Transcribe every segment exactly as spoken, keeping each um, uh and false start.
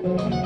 Thank you,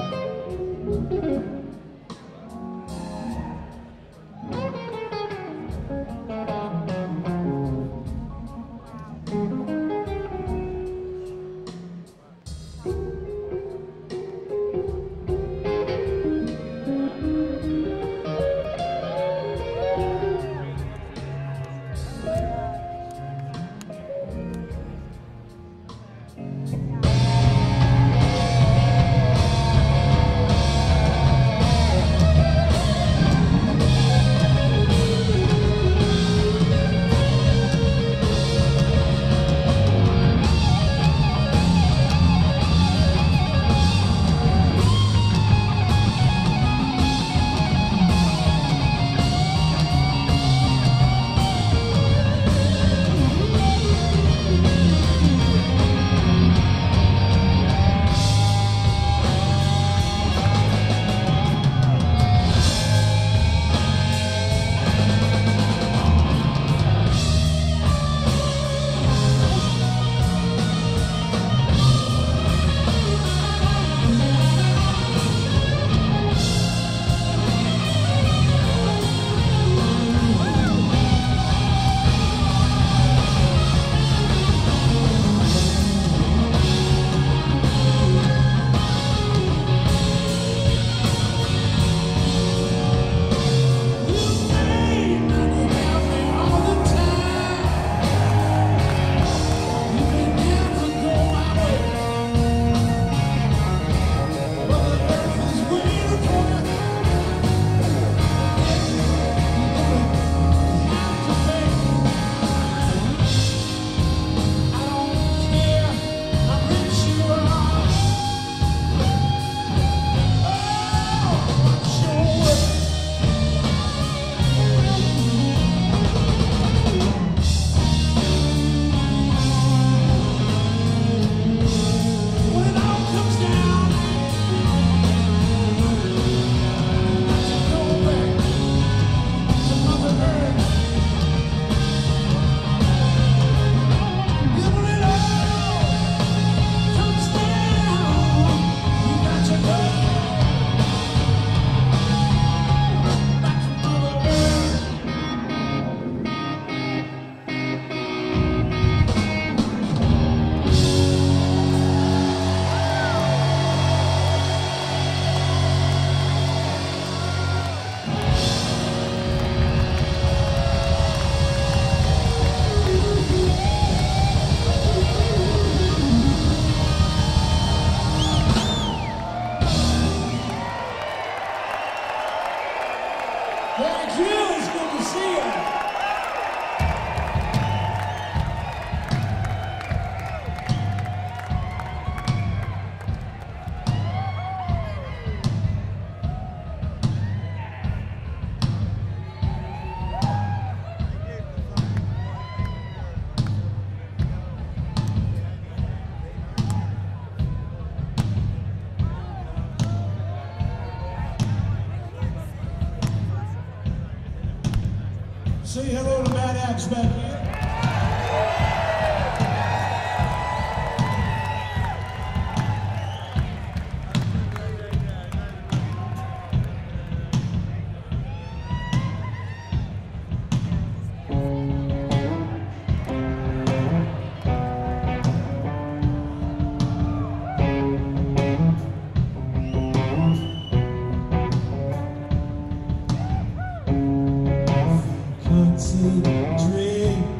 it's good to see you. Say hello to Mad Axe back here. Dream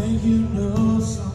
think you know something.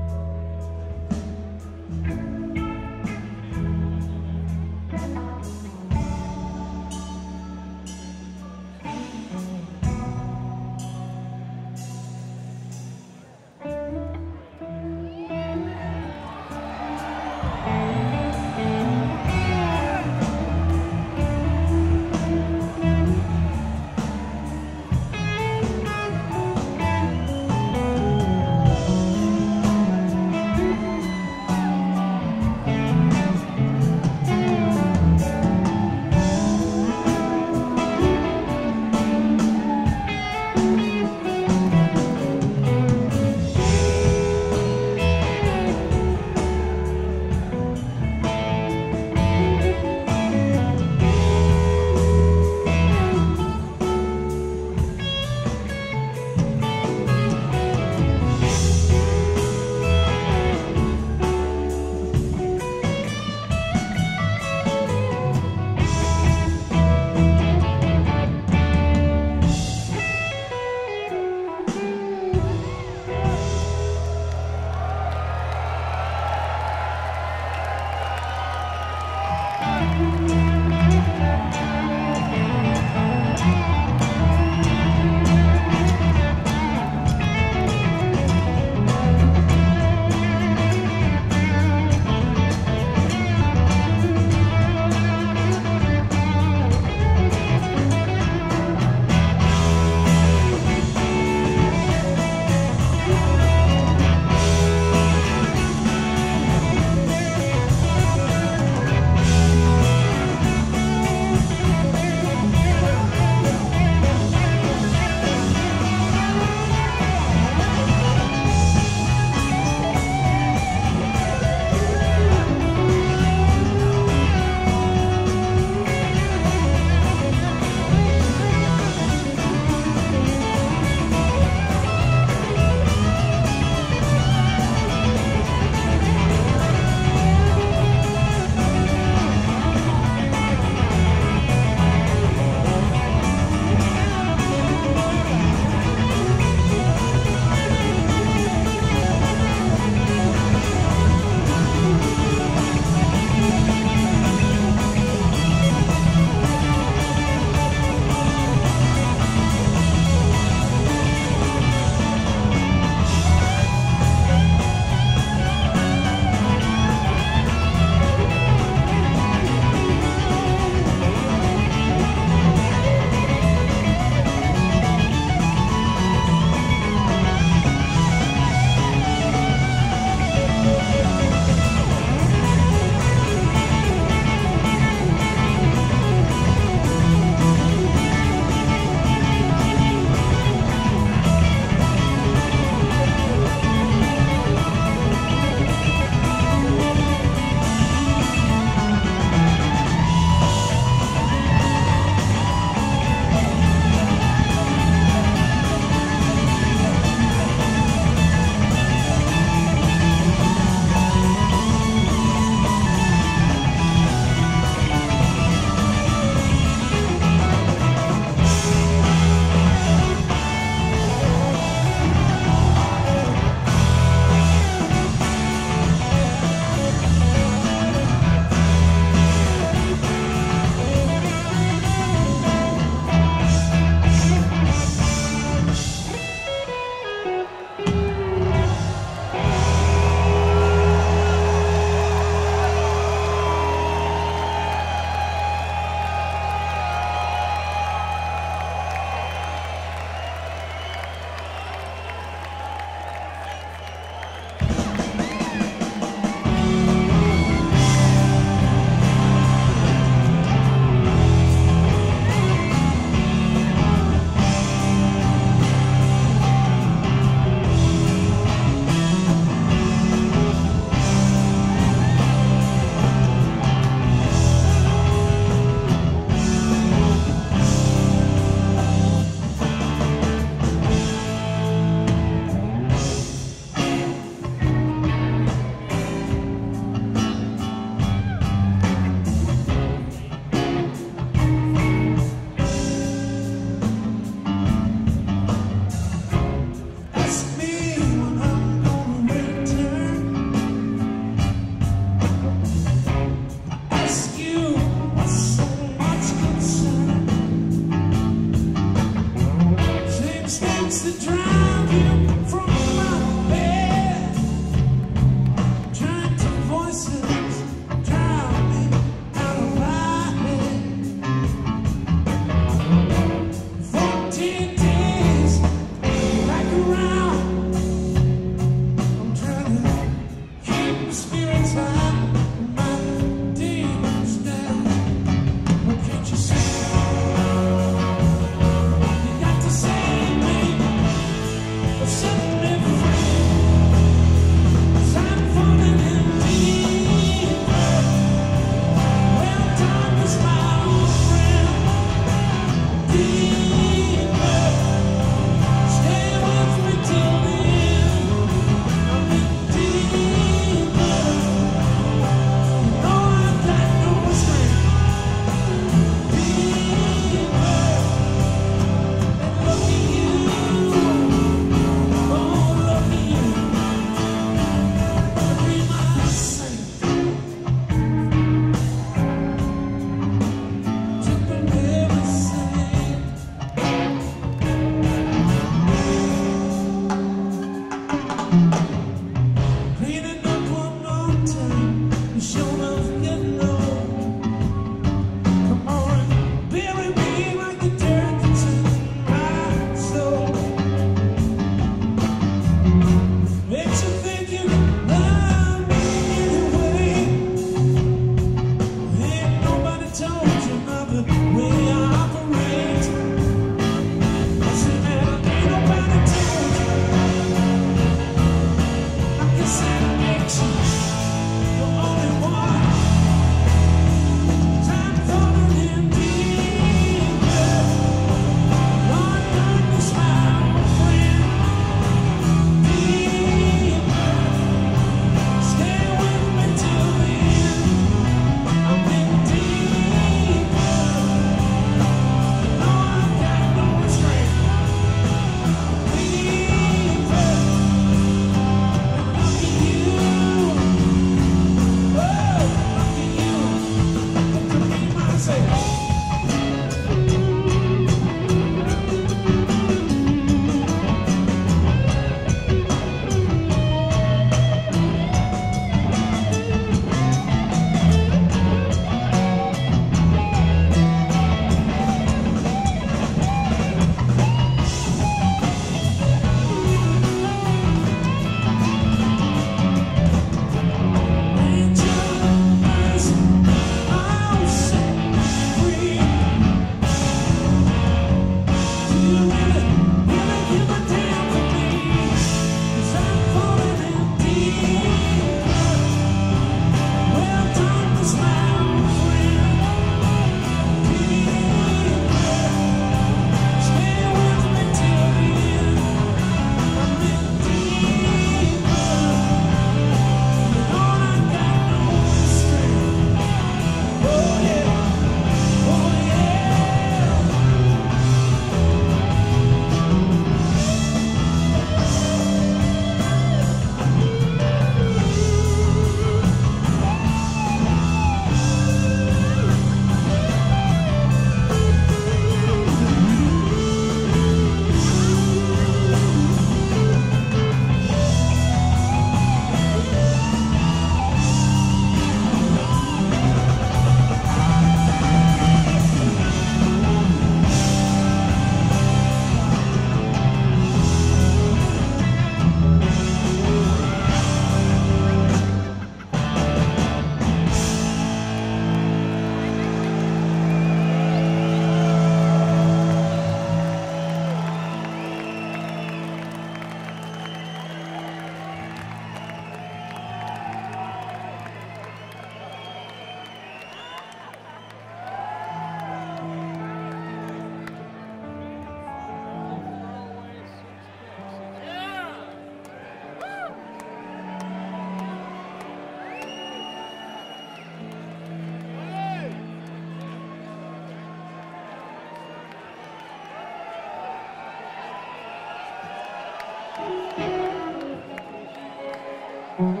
Only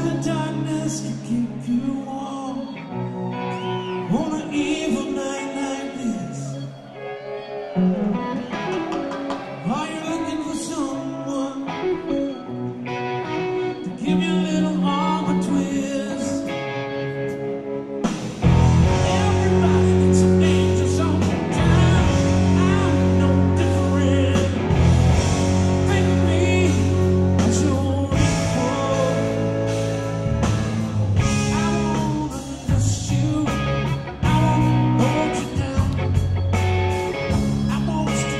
the darkness can keep you warm on an evil night like this. Are you looking for someone to give you a little arm a twist? Everybody gets some angel sometimes. I'm no different. Think of me as your equal. I won't hold you down. I won't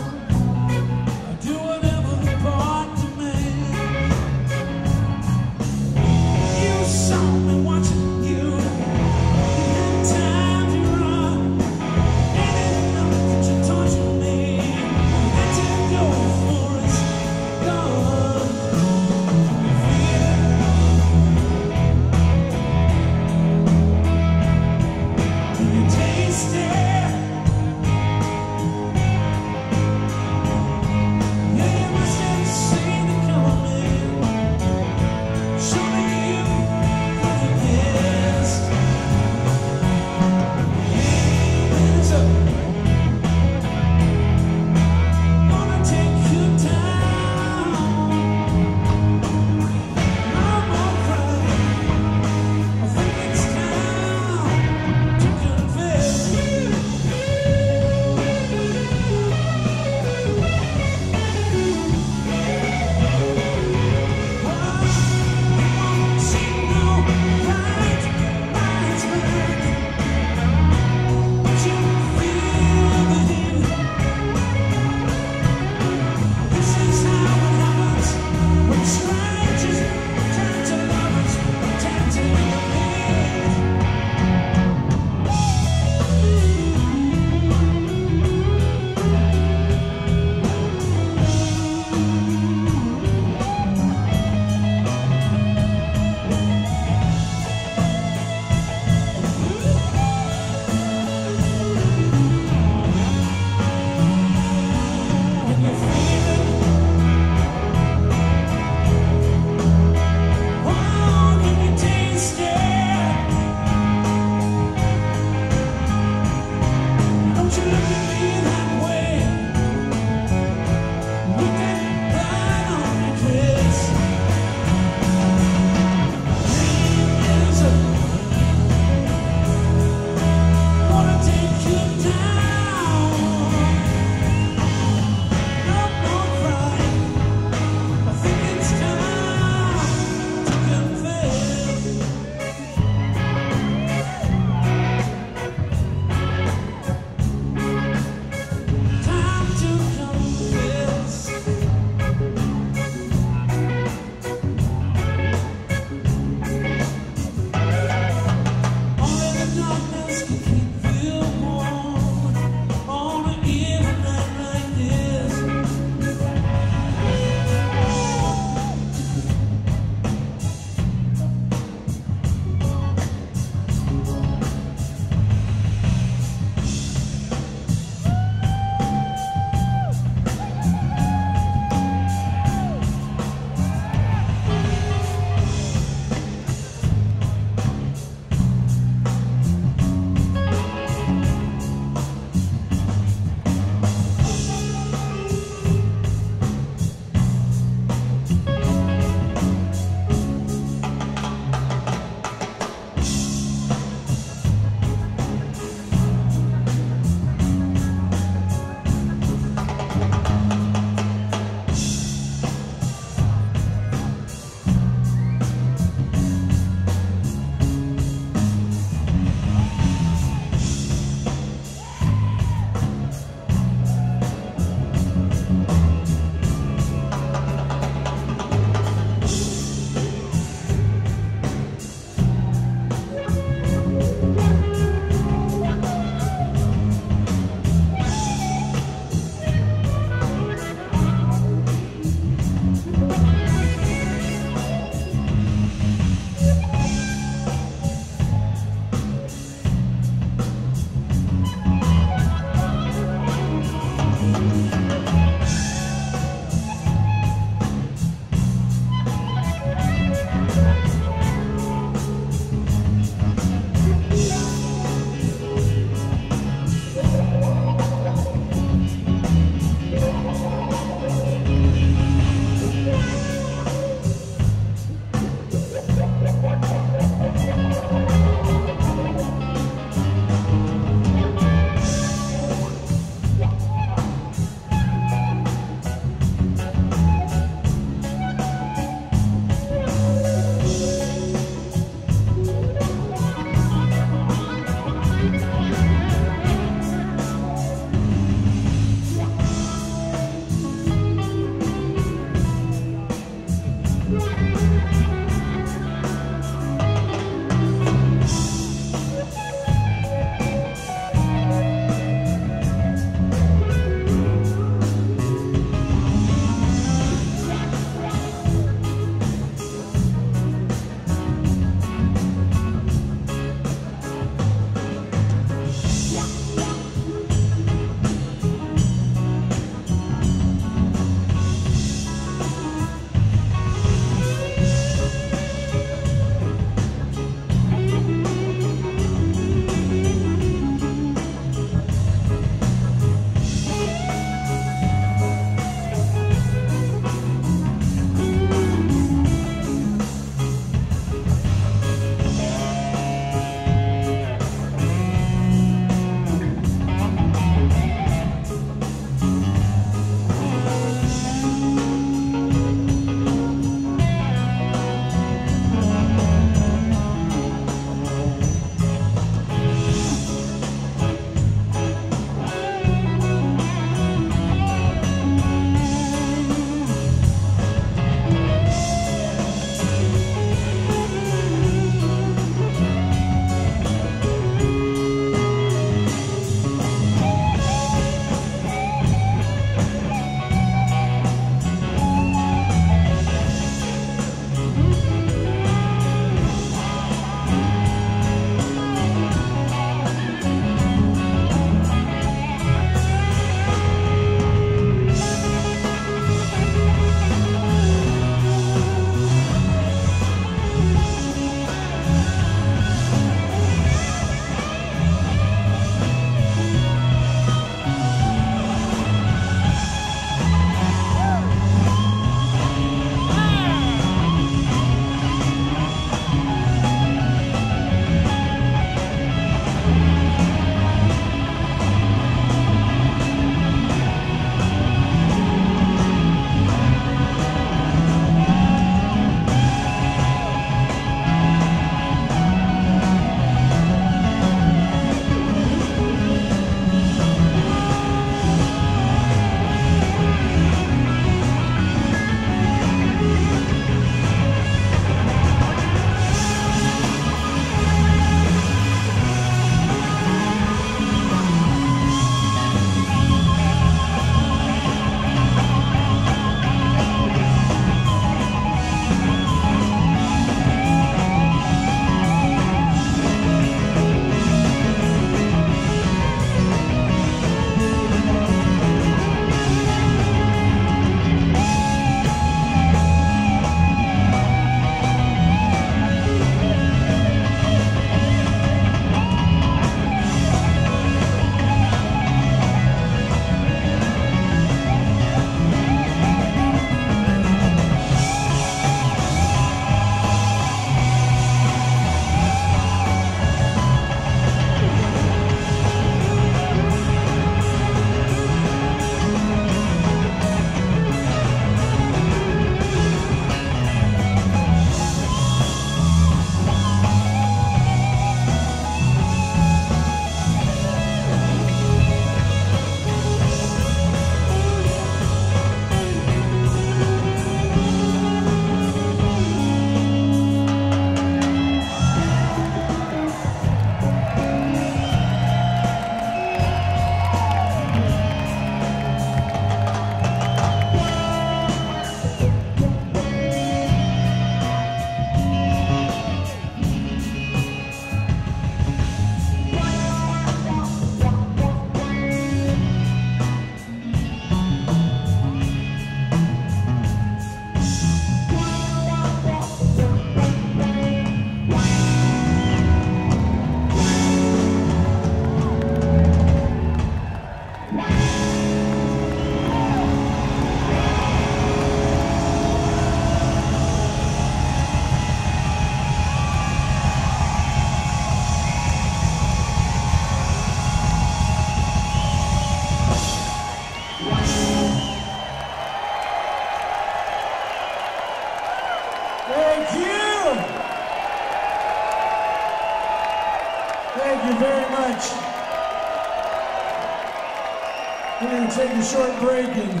We're going to take a short break and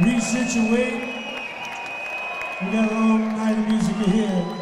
resituate. We got a long night of music ahead.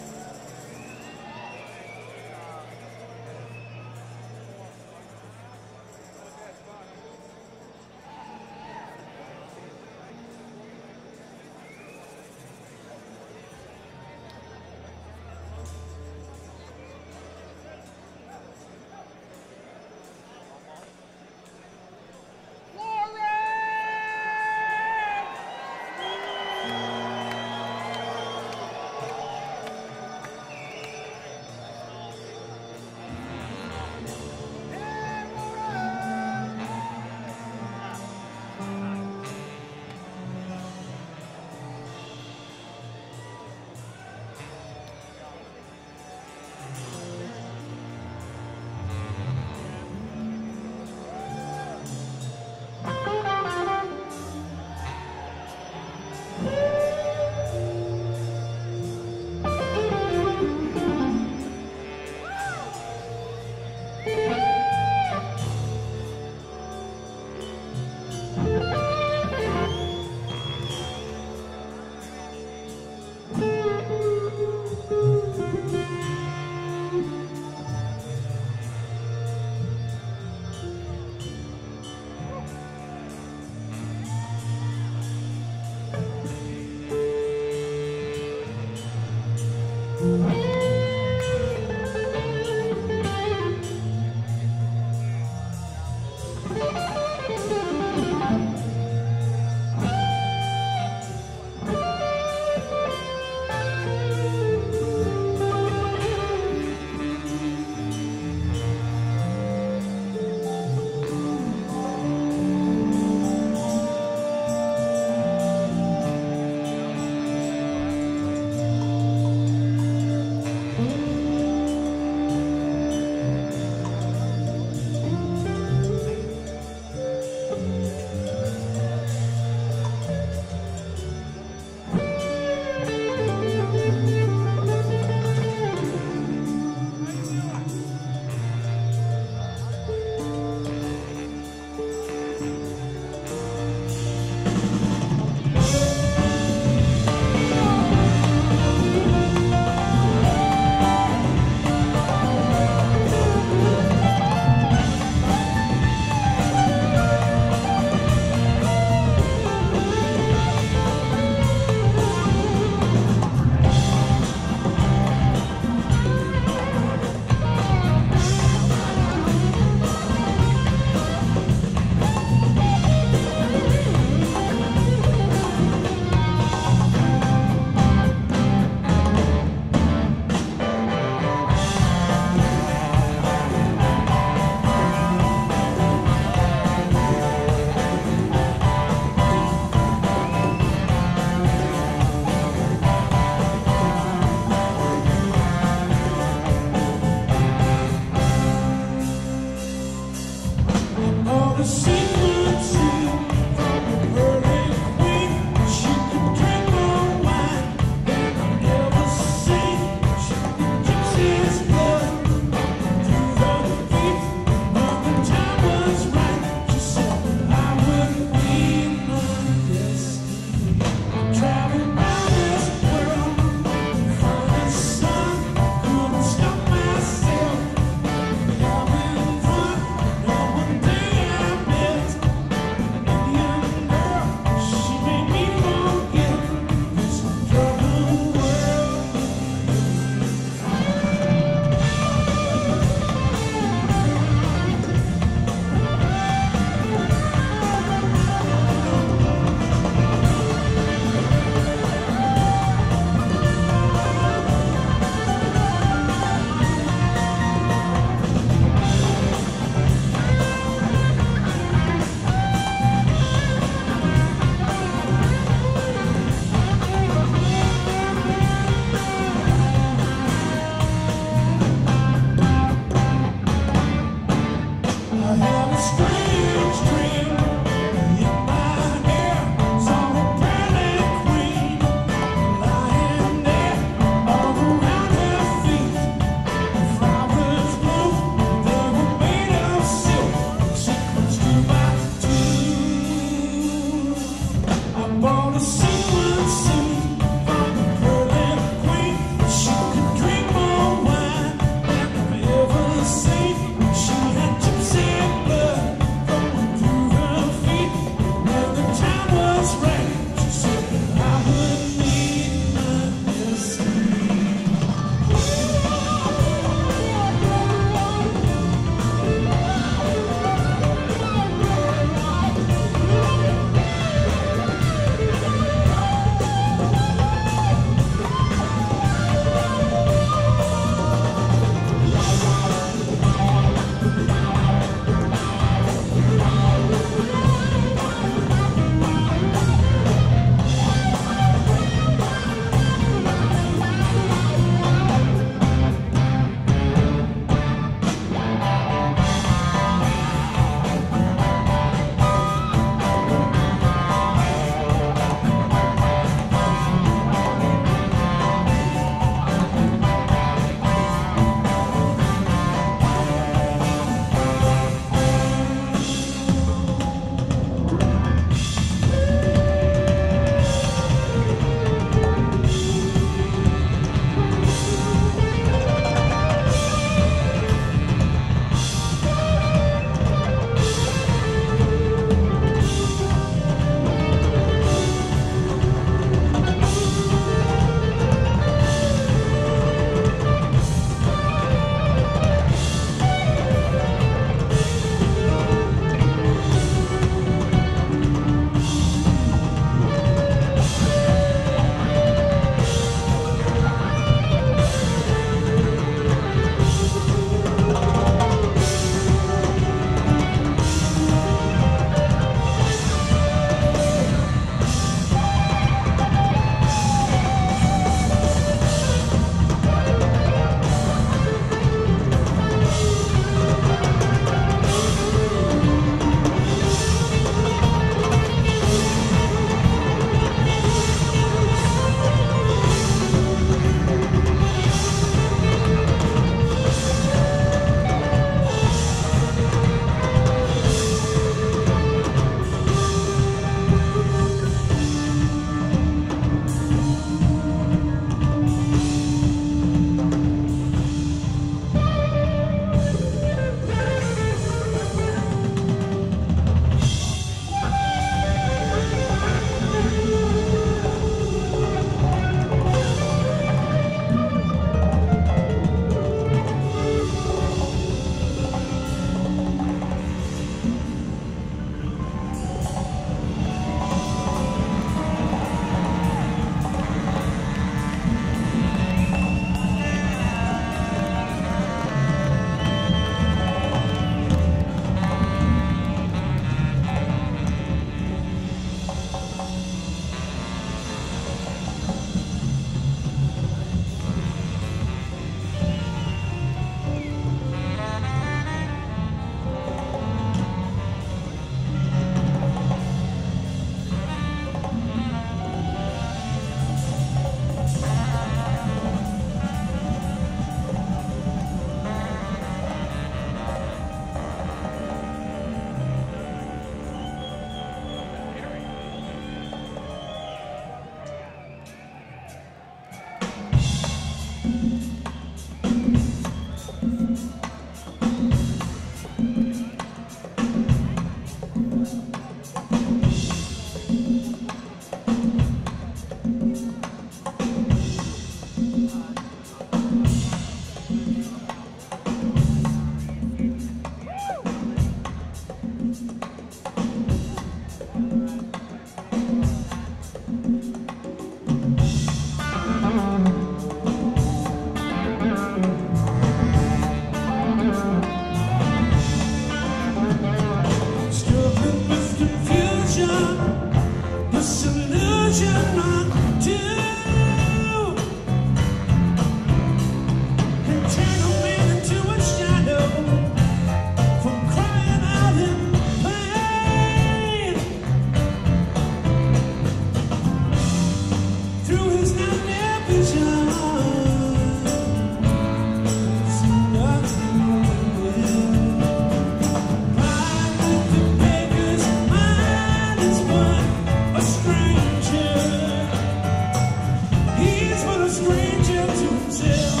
stranger to tell.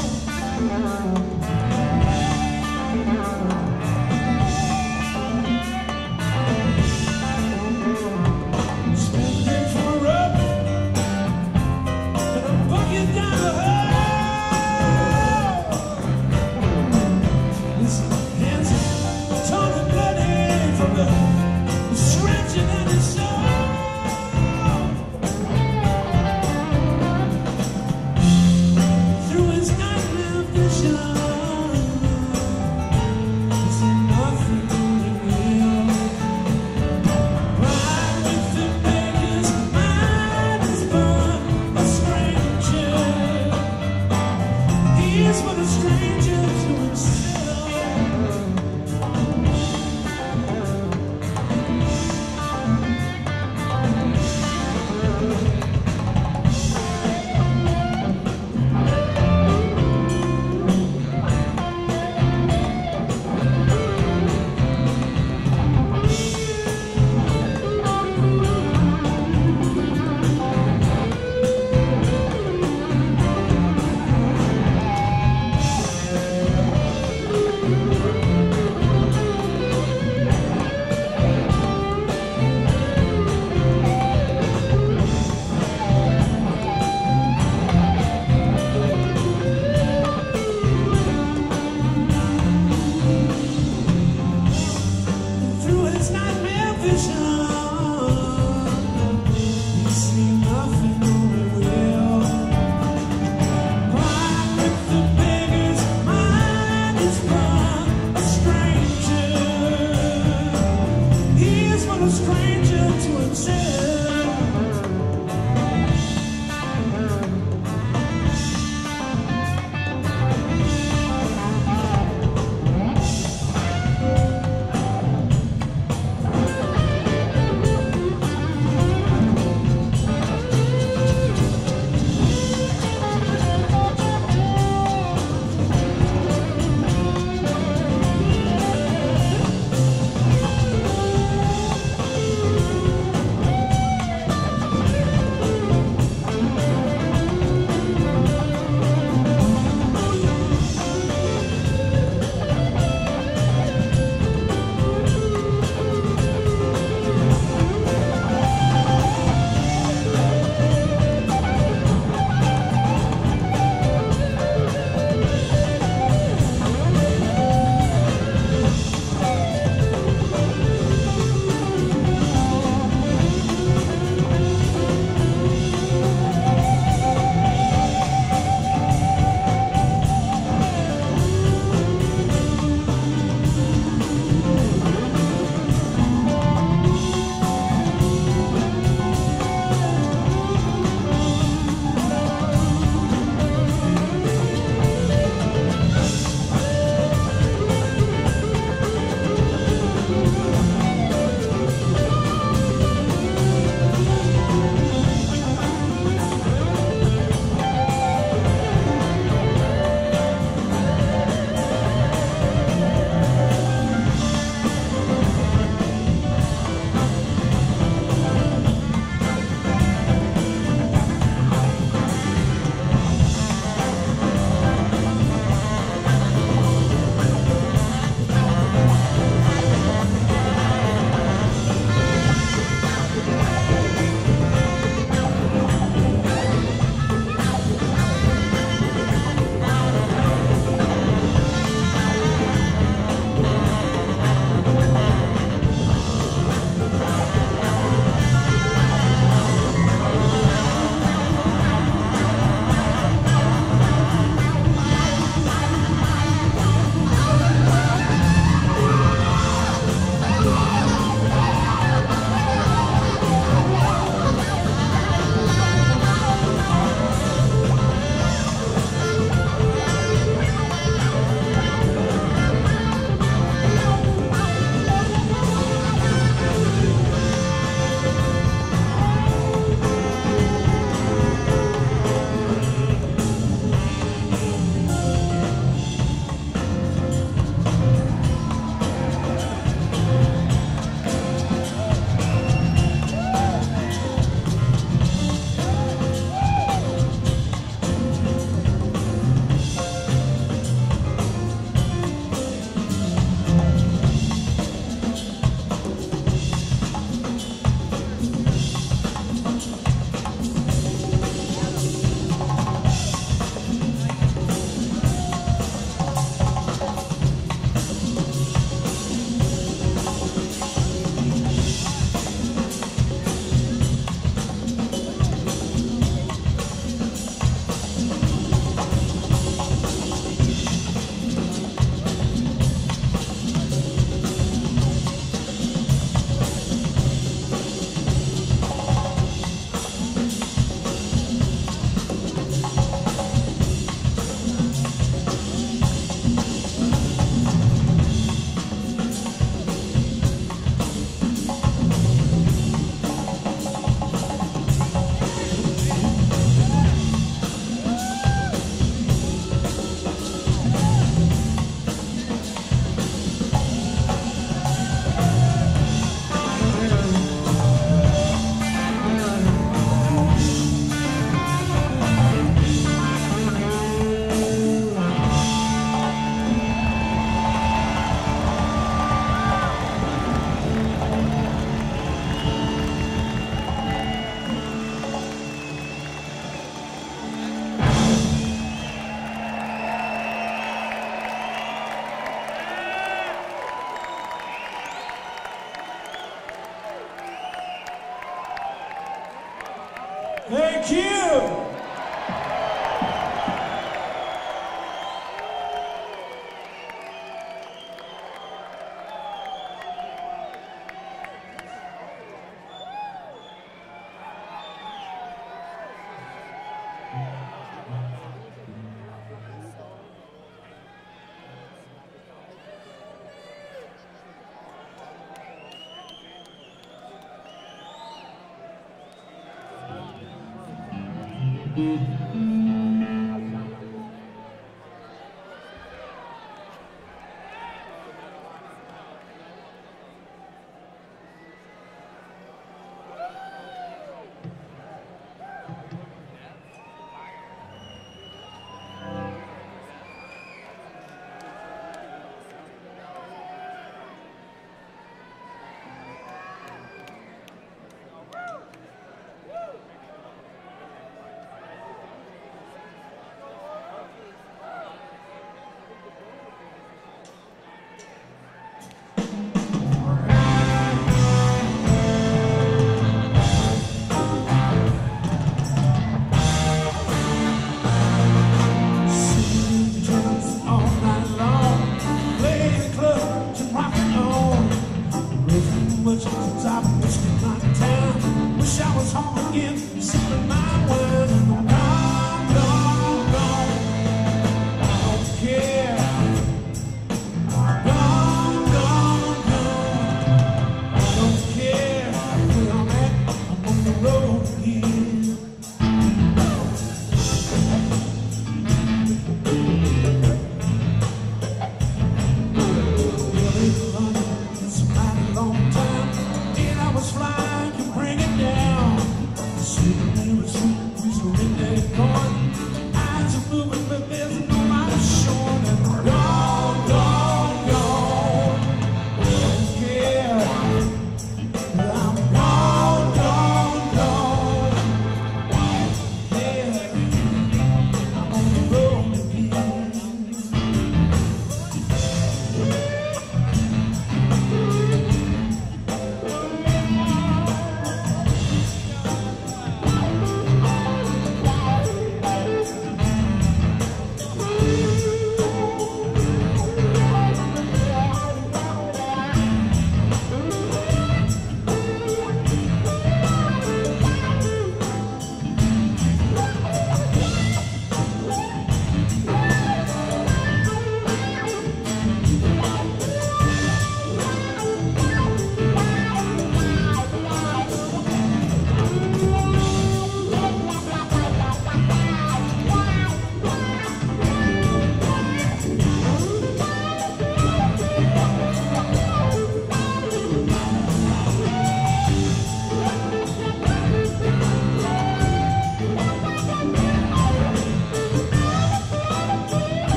Through his eyes.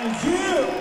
It's you!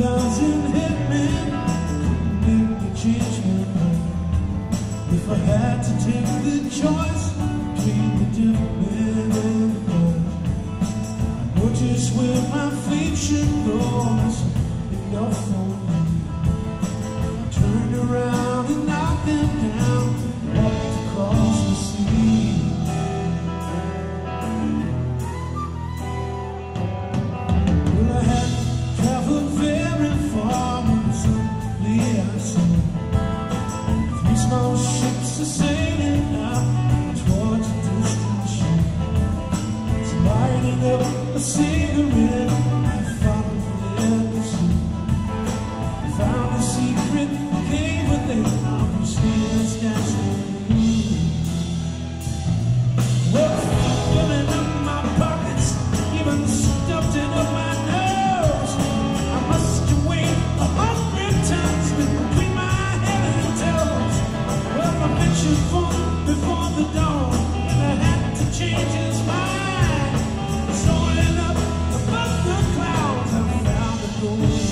Thousand hitmen make the change my mind. If I had to take the choice between the devil and the God, I know just where my feet should go. It's enough for me. I turned around and knocked them down, walked across the sea. Well, I had to travel very far from suddenly I saw three small ships are sailing out towards a distant shore. So lighting up a cigarette, I followed them to sea. I found a secret cave within our spheres dancing. Well, filling up my pockets, even stuffed in up my before the dawn, and I had to change his mind. Soaring up above the clouds, I found the golden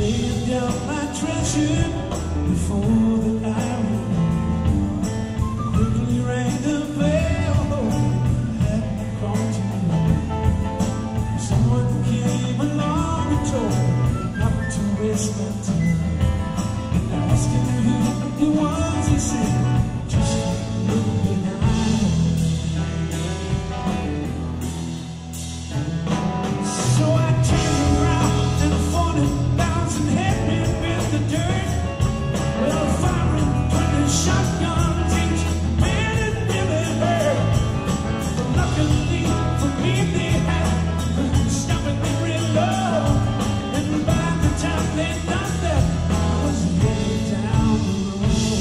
shrine. Laying down my treasure before the iron quickly rang the bell. I hadn't gone to me. Someone came along and told me to waste my time. And asking who it was, he said, just look behind. So I turned around and a forty thousand hit me with the dirt. Well, a fire and twenty shotguns each man had never heard. But luckily for me, they had stopped at the real love. They thought that I was way down the road.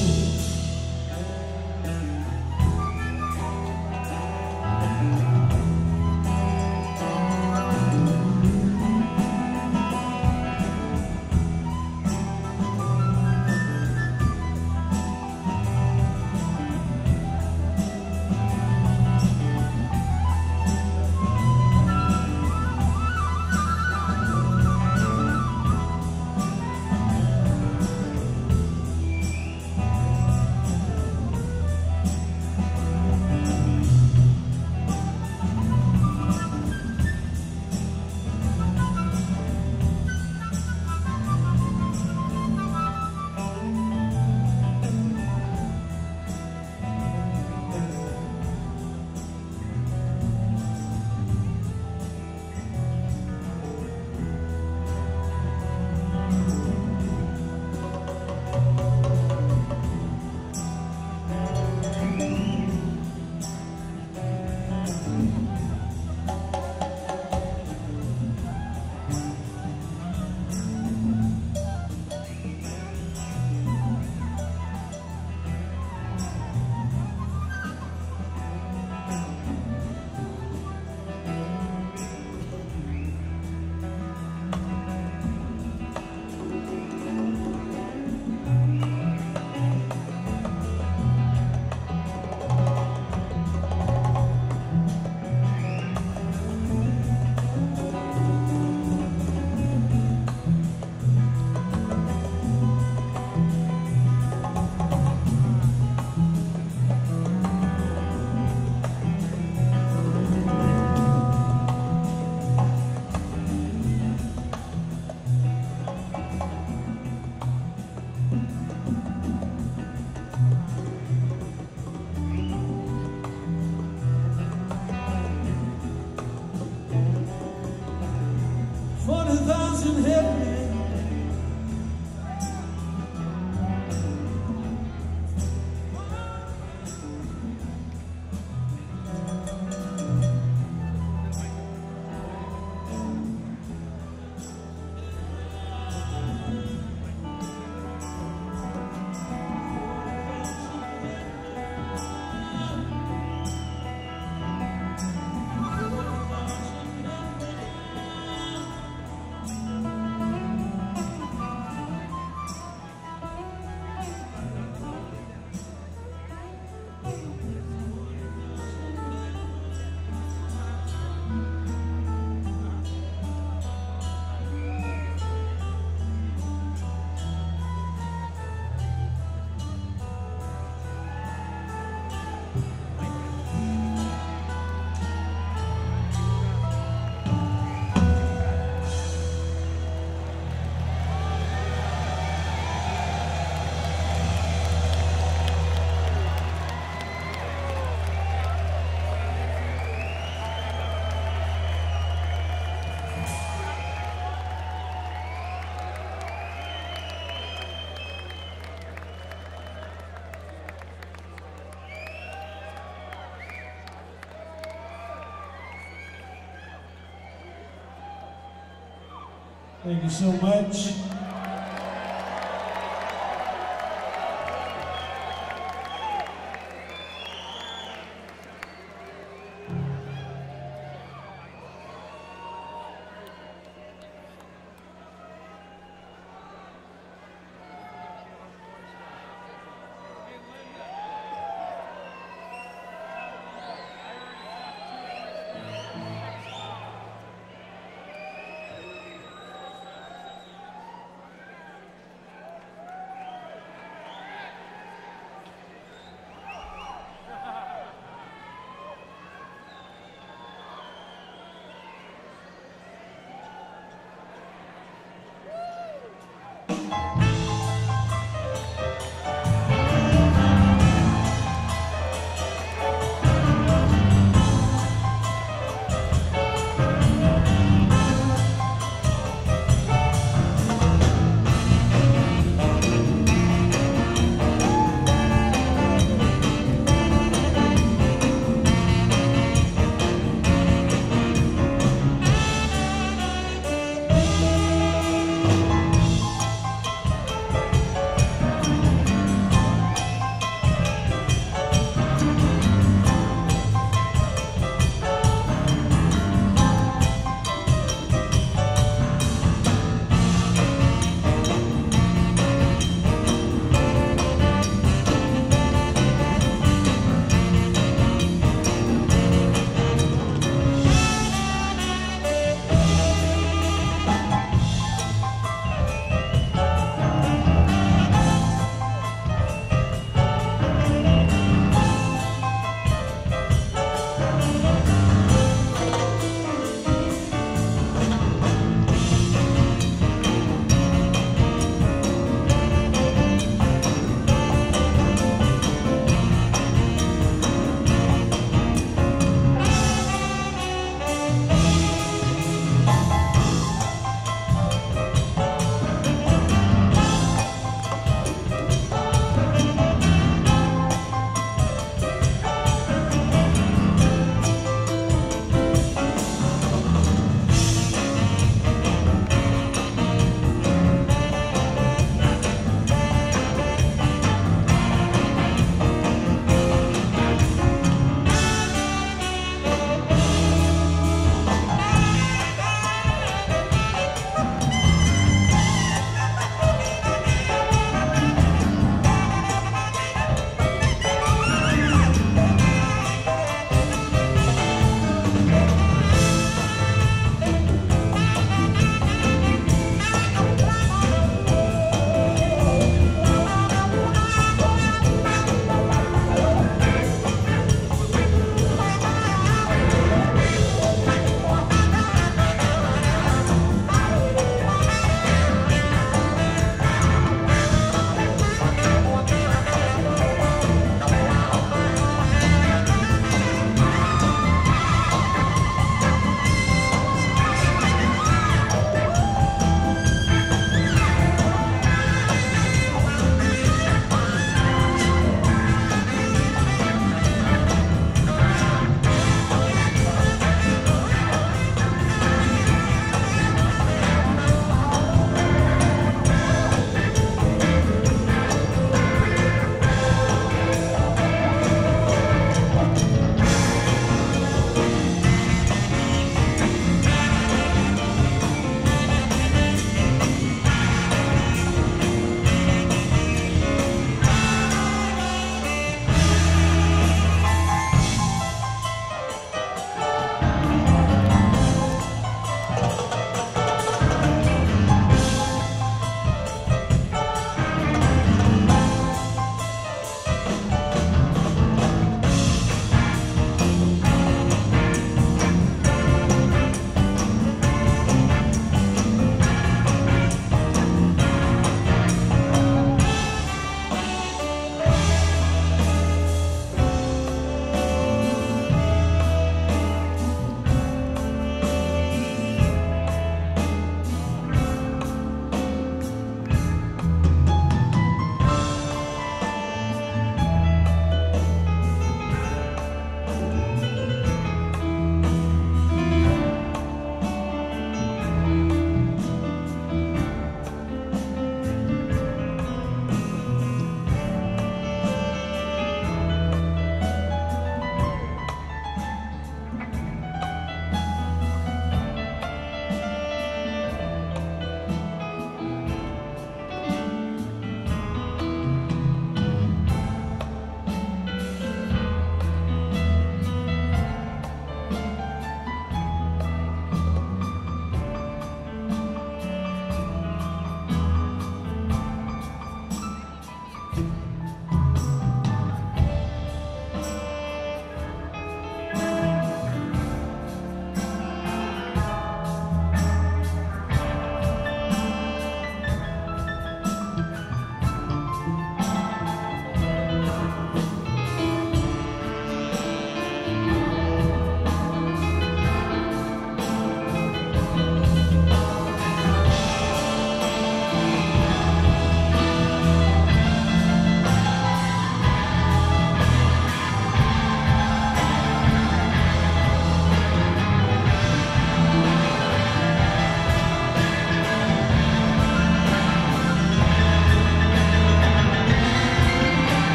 Thank you so much.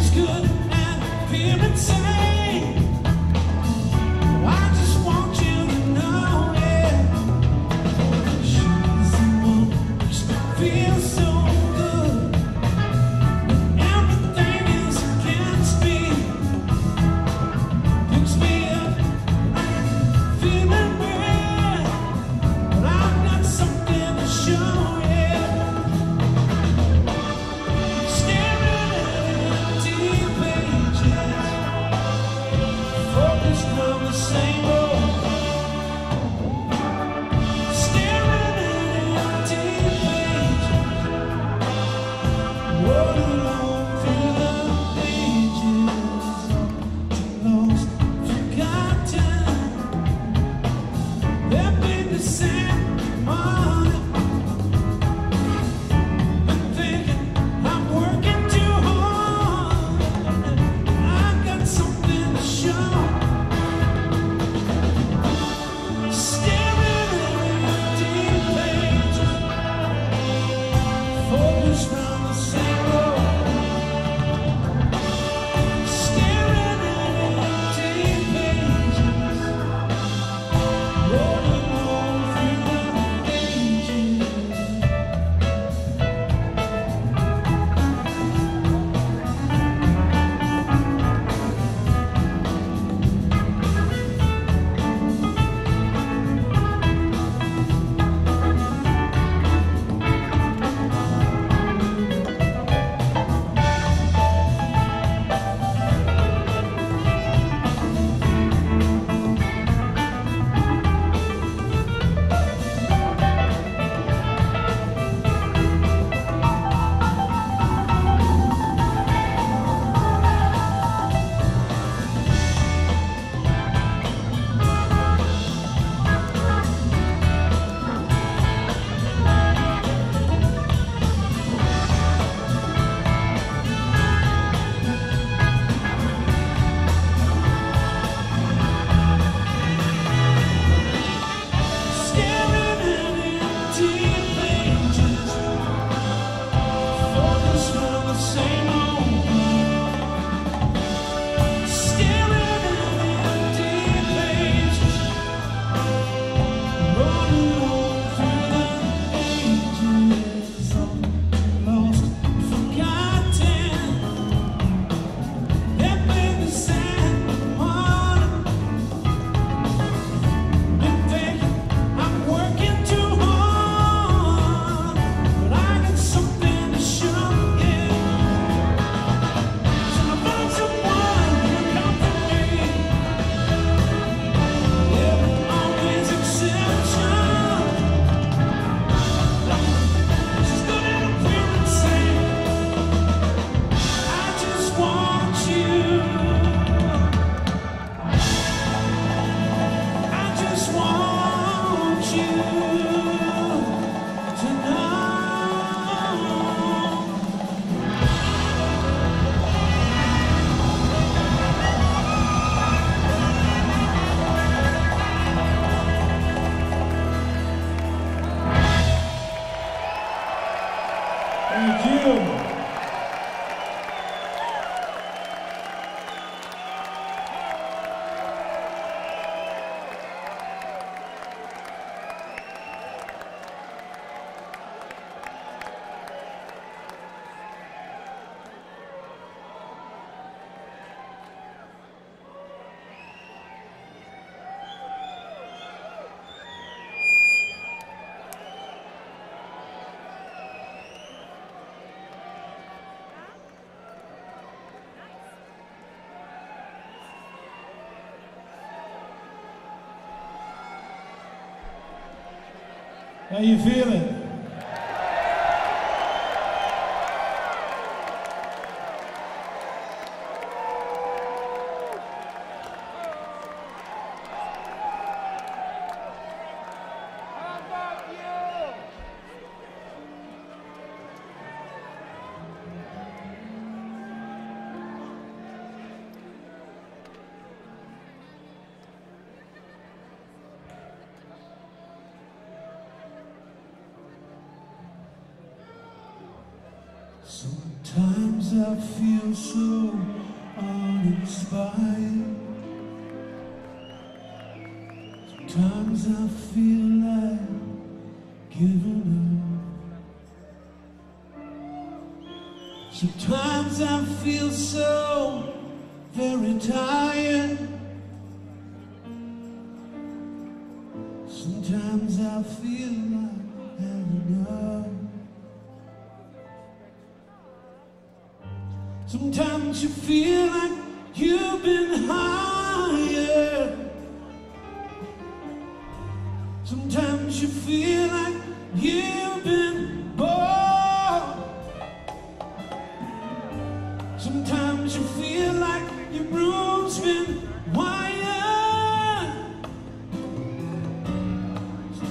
Staring at empty pages, Thank you. How you feeling? Sometimes I feel so uninspired. Sometimes I feel like giving up. Sometimes I feel so very tired. Sometimes I feel like having enough. Sometimes you feel like you've been hired. Sometimes you feel like you've been bored. Sometimes you feel like your room's been wired.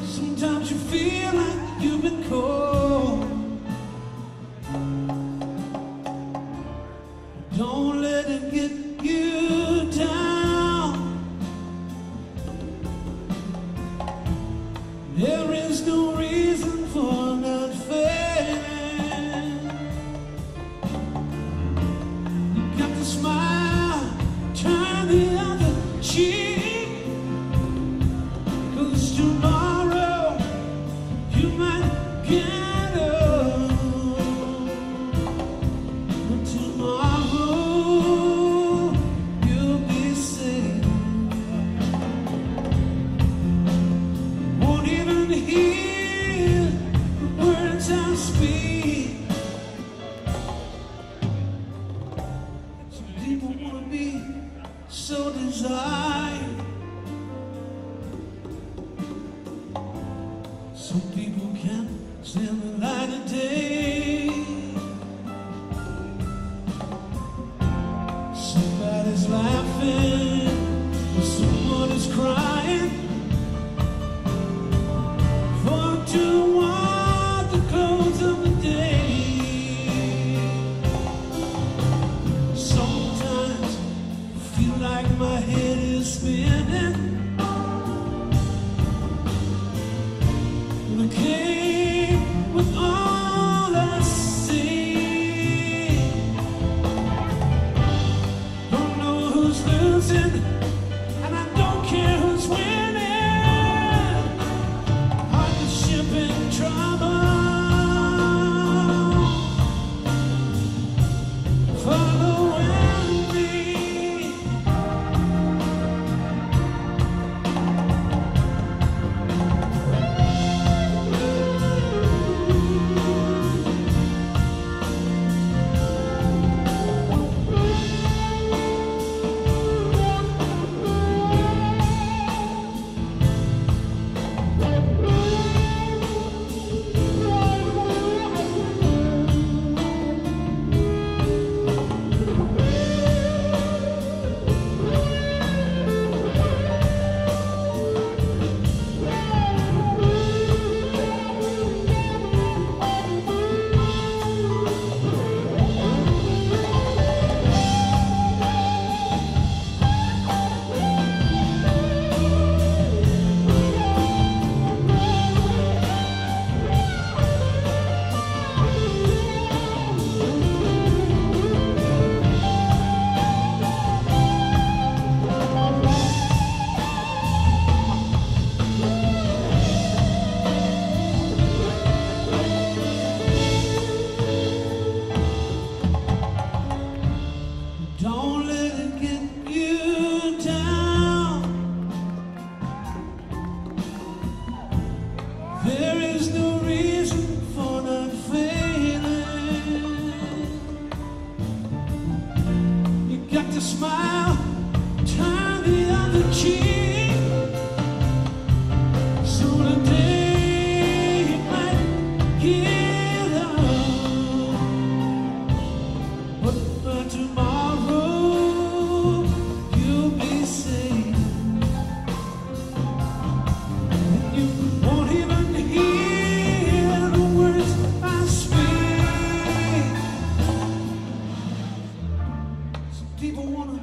Sometimes you feel like you've been cold. Don't let it get you down. There is no reason for not failing. You got to smile, turn the a smile, turn the other cheek. Soon a day you might get up, but for tomorrow you'll be safe, and you won't even hear the words I speak. People wanna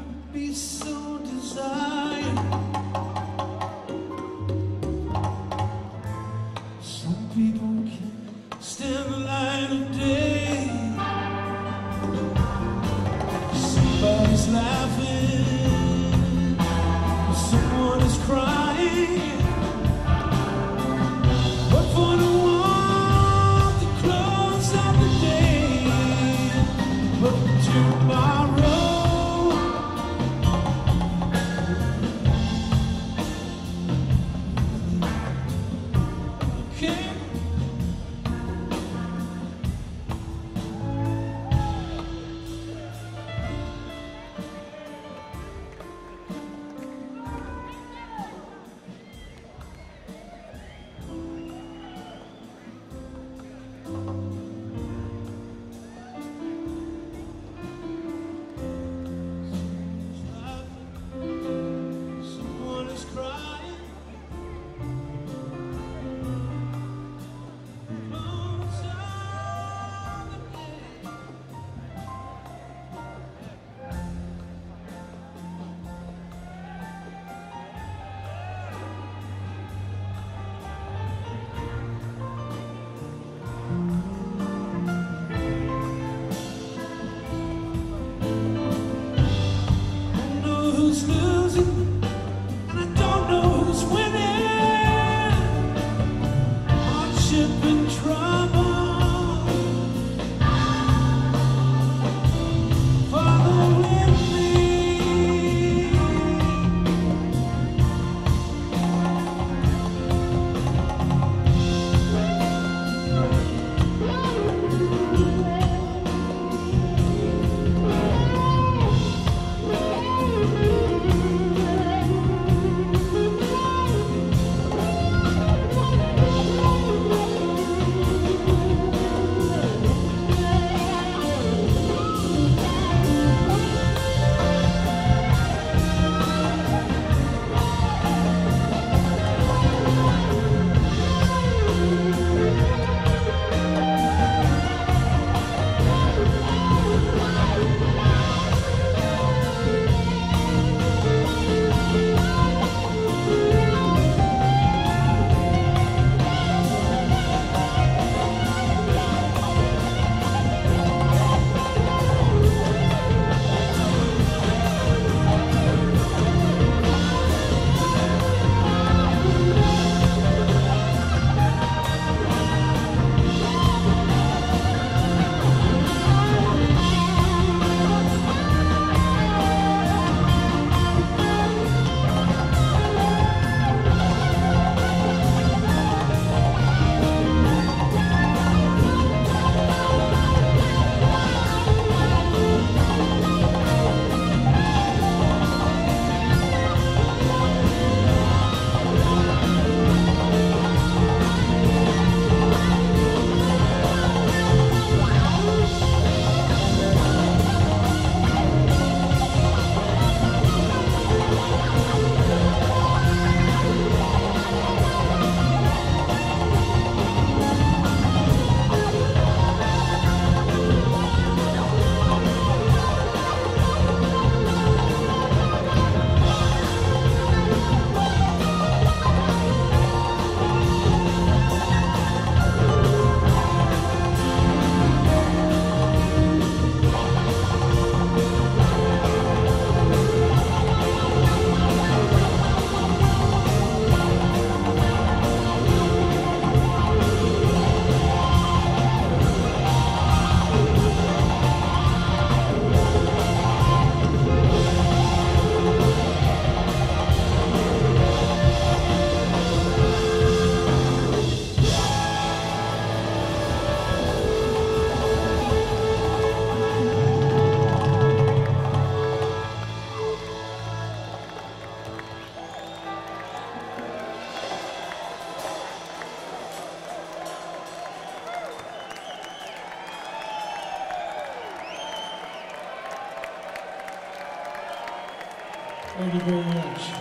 Thank you very much.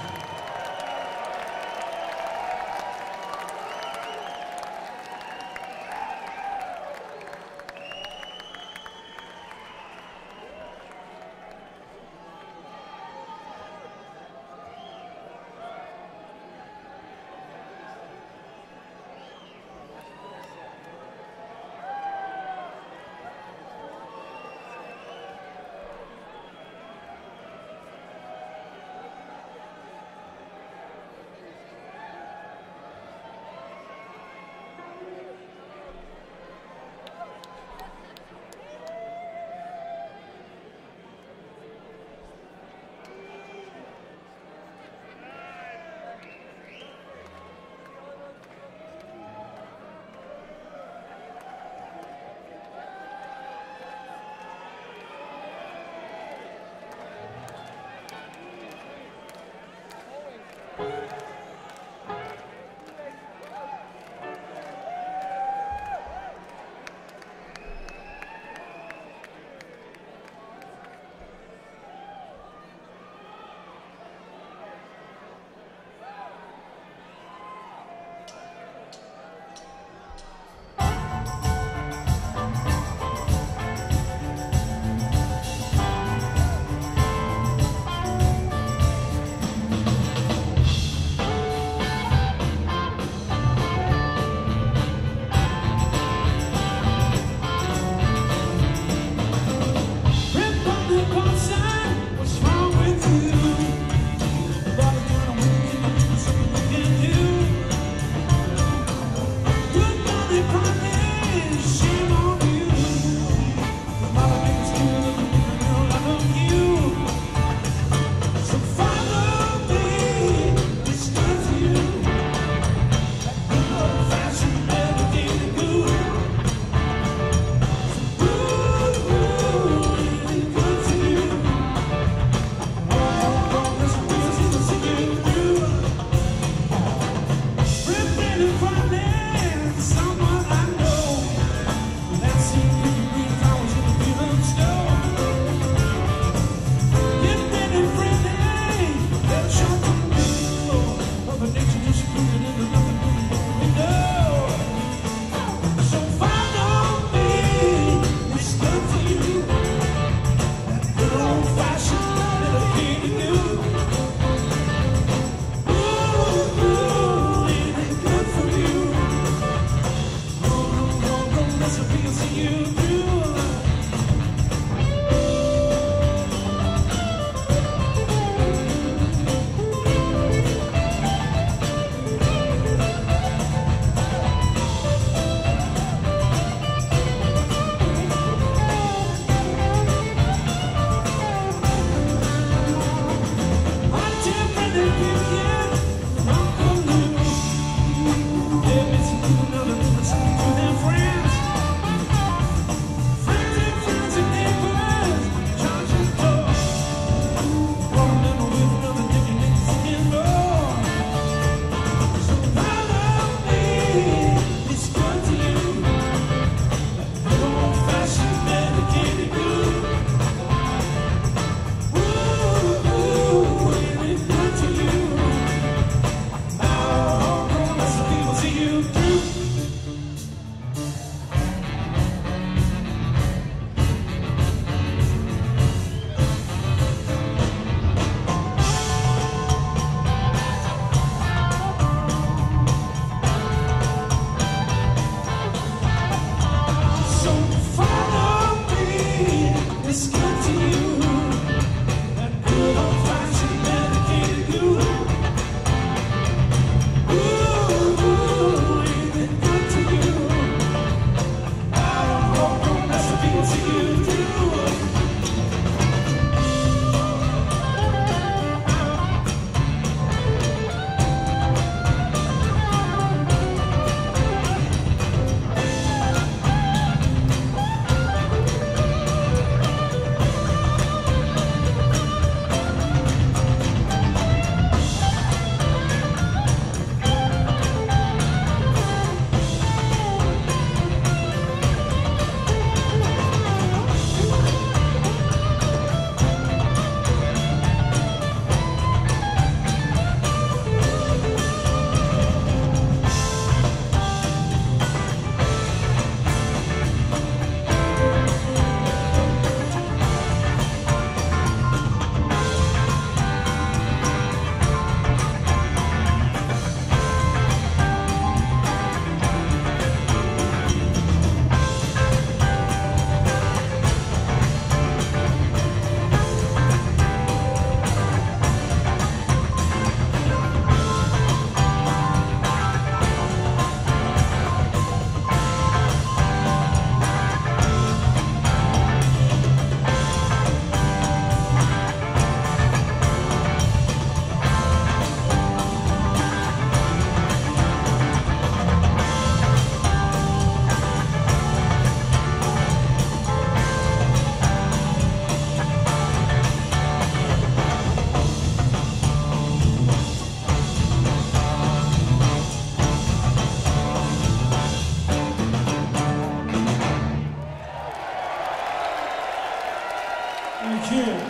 Thank you.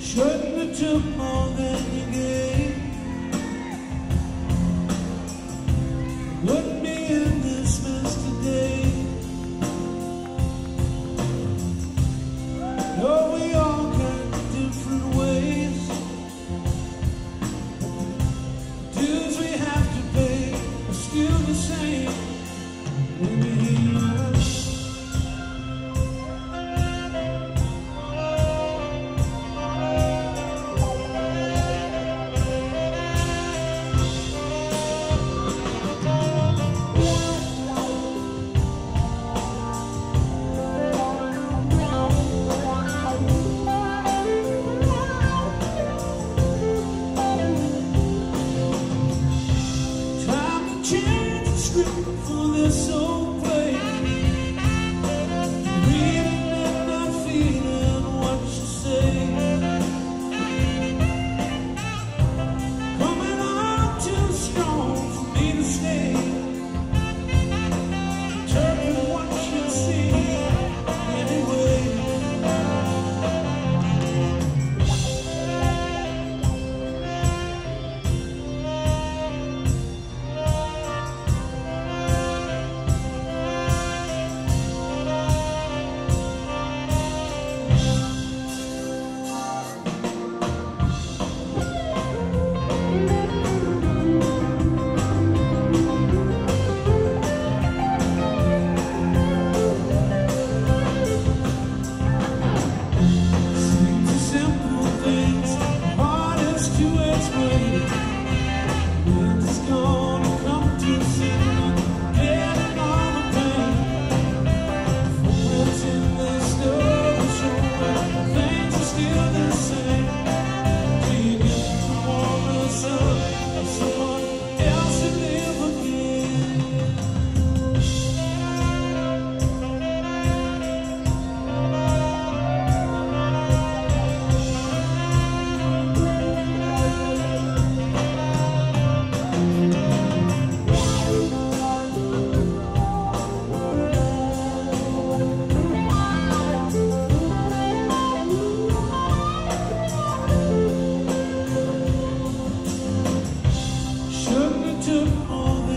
Shouldn't have took more than you gave. Wouldn't be in this mess today. No, we all got different ways. Dues we have to pay are still the same. We'll be here. Oh,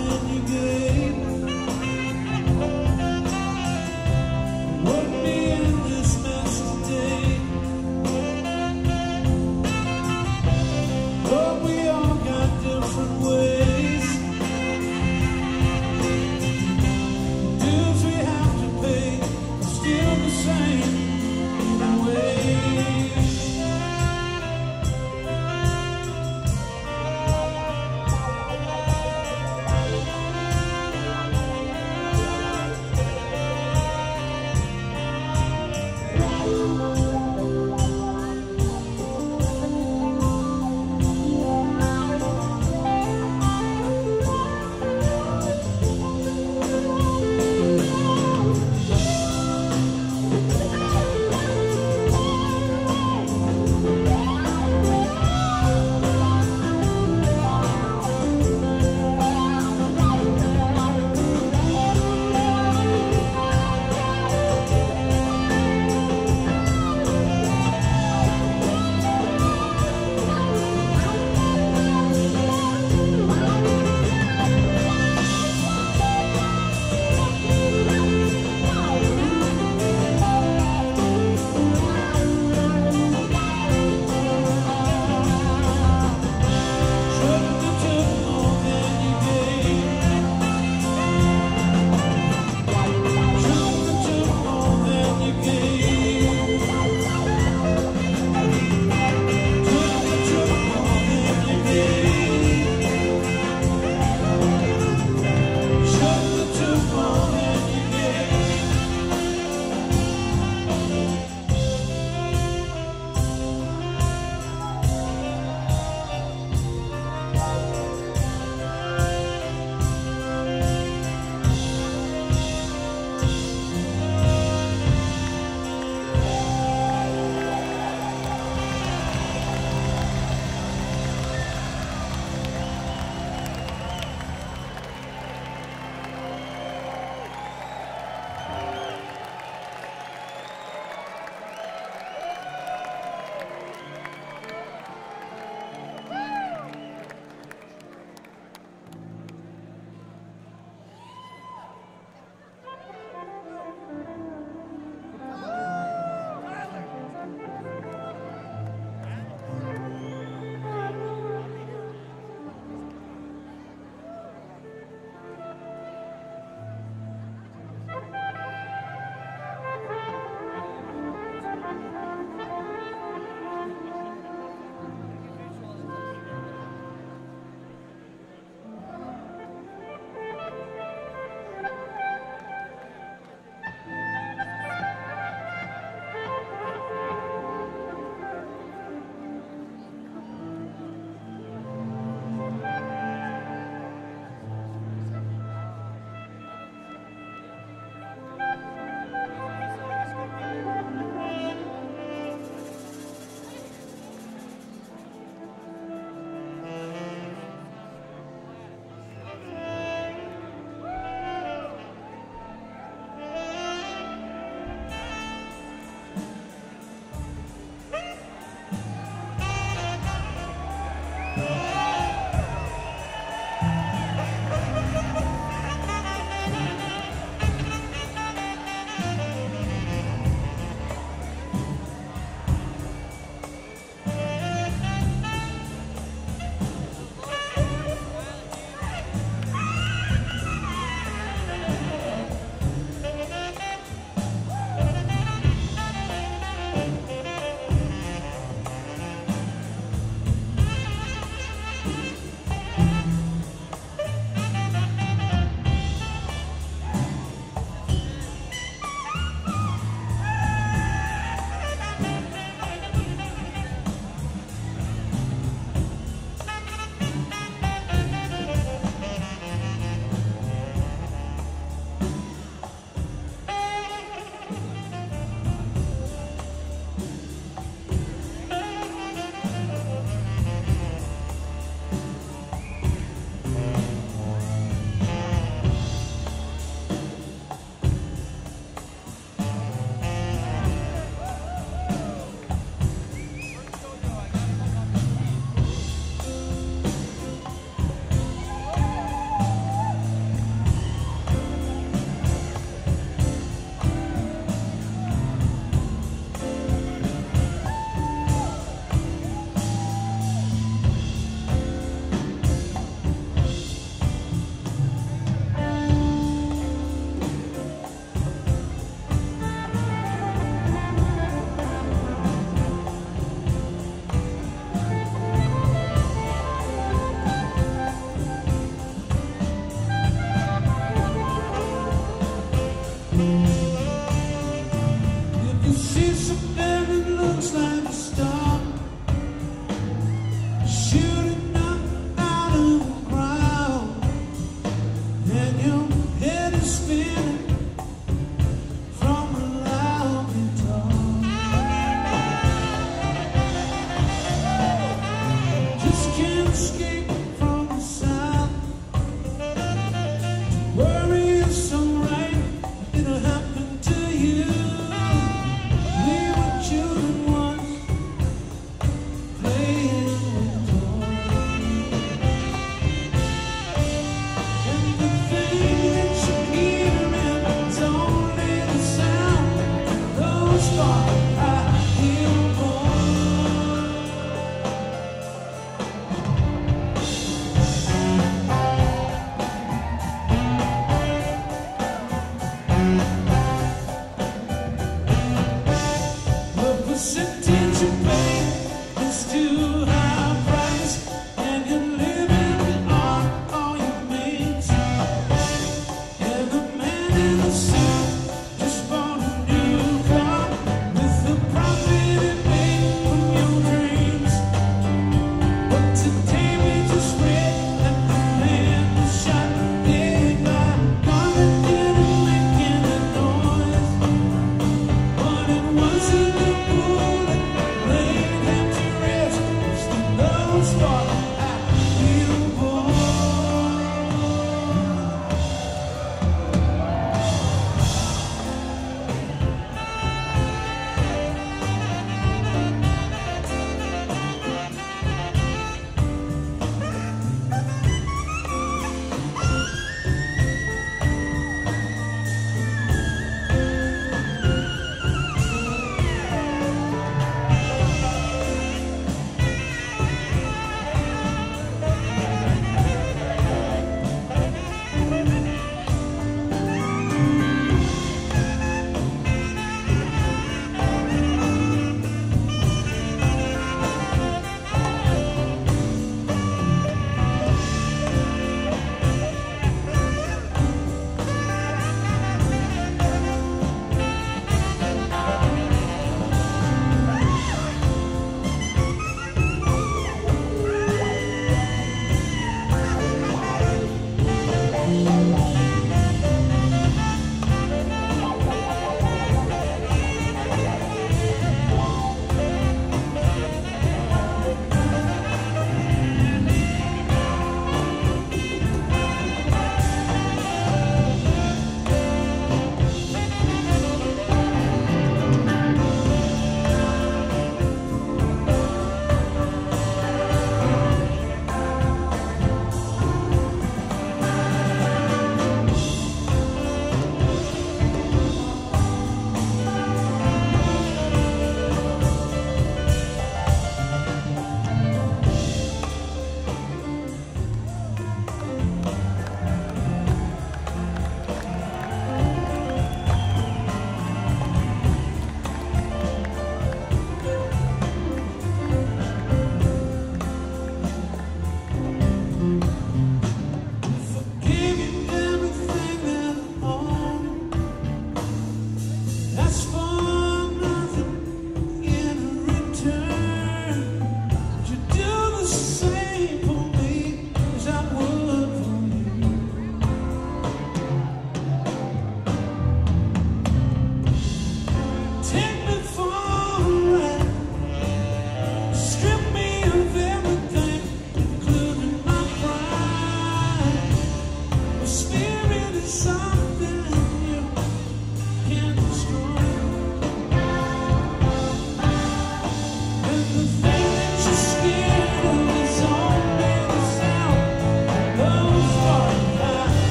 You see something that looks like a star shooting up out of the crowd, and your head is spinning from a loud guitar. Just can't escape from the sound. Worry is alright, it'll happen to you. Thank you.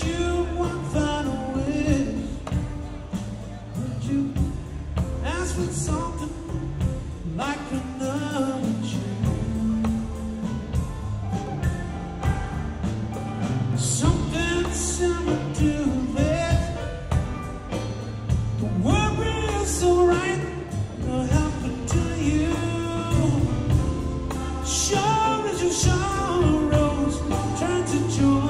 Sure as your sorrows turn to joy.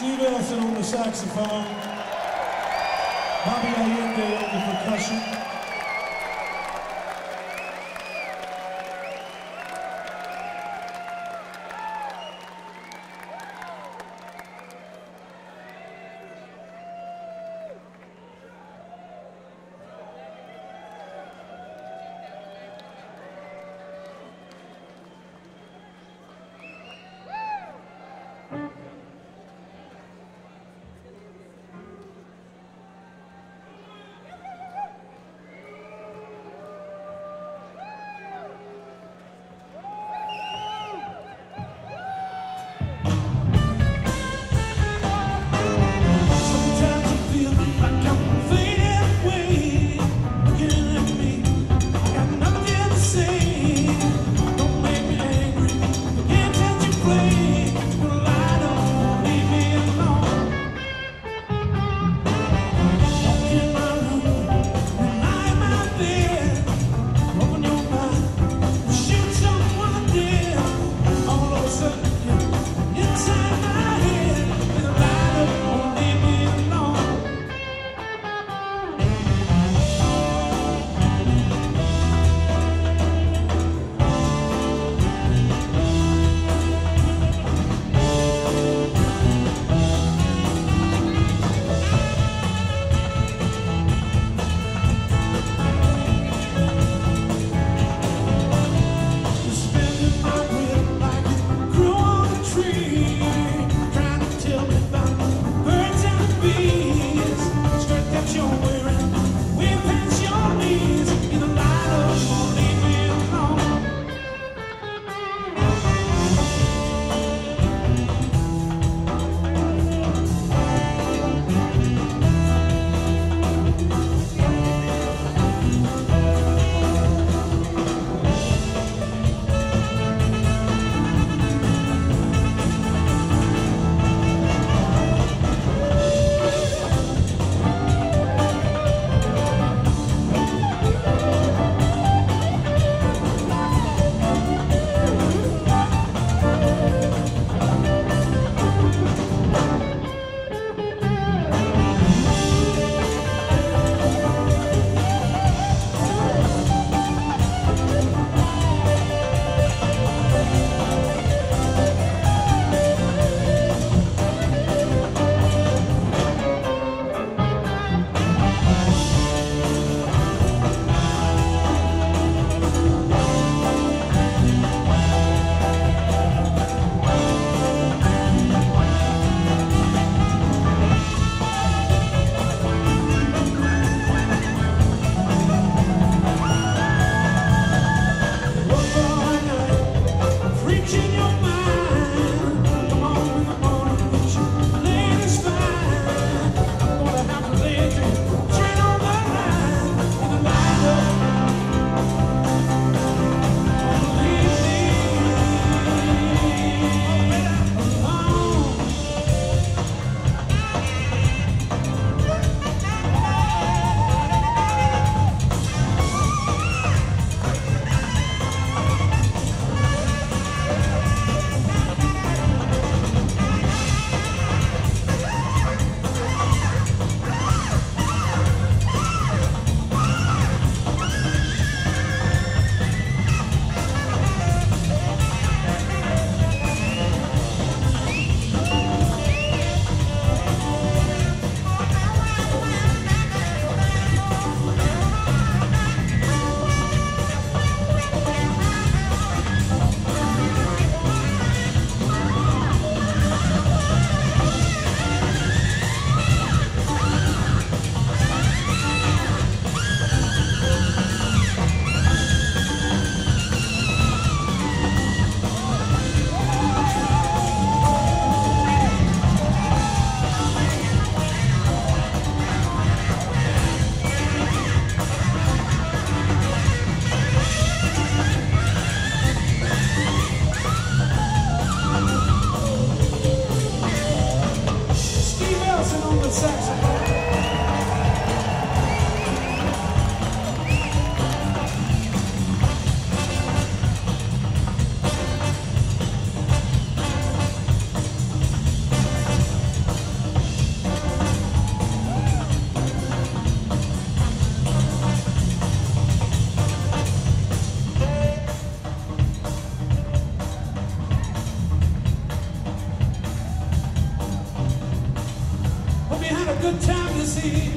Steve Ellison on the saxophone, Bobby Allende on the percussion, good time to see.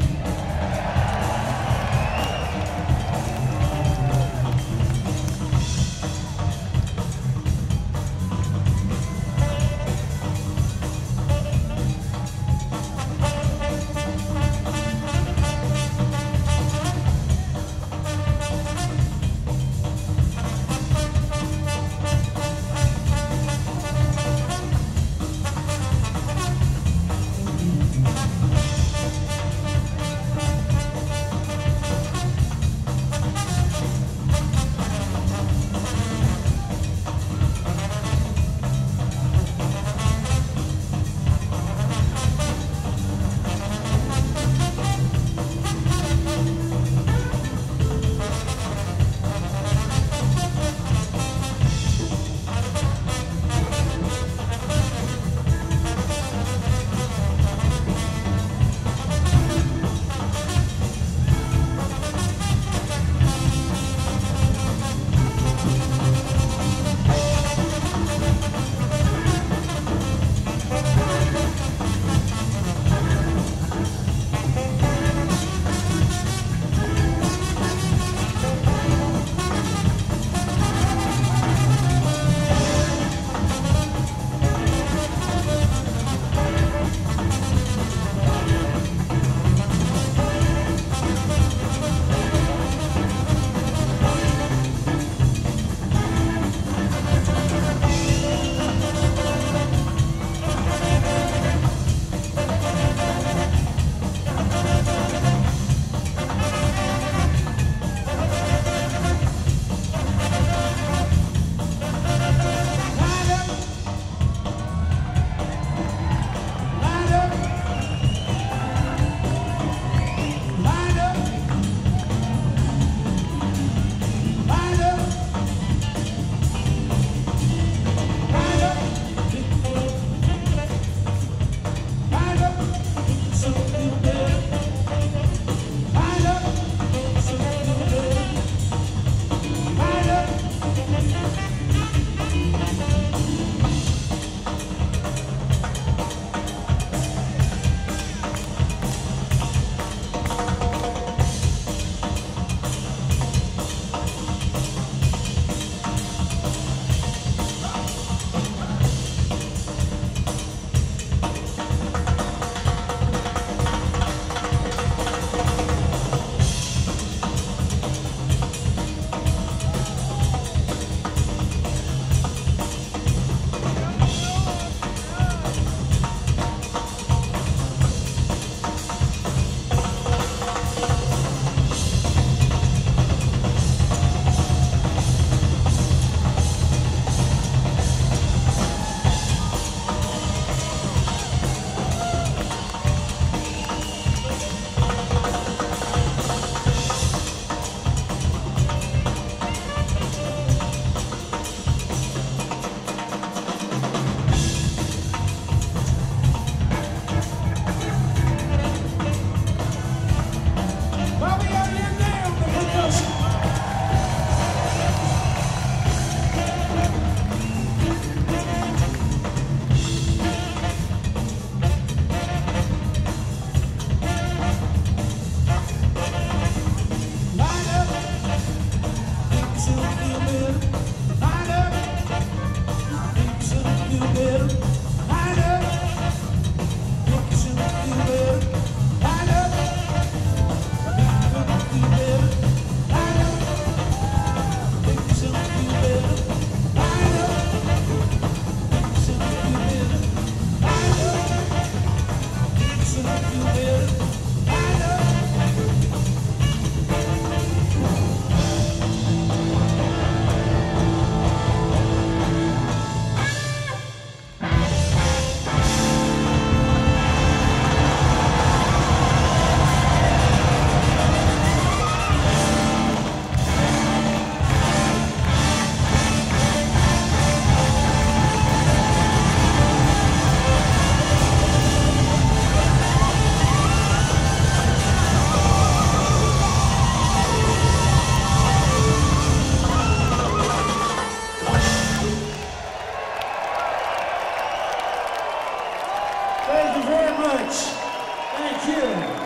Thank you very much. Thank you.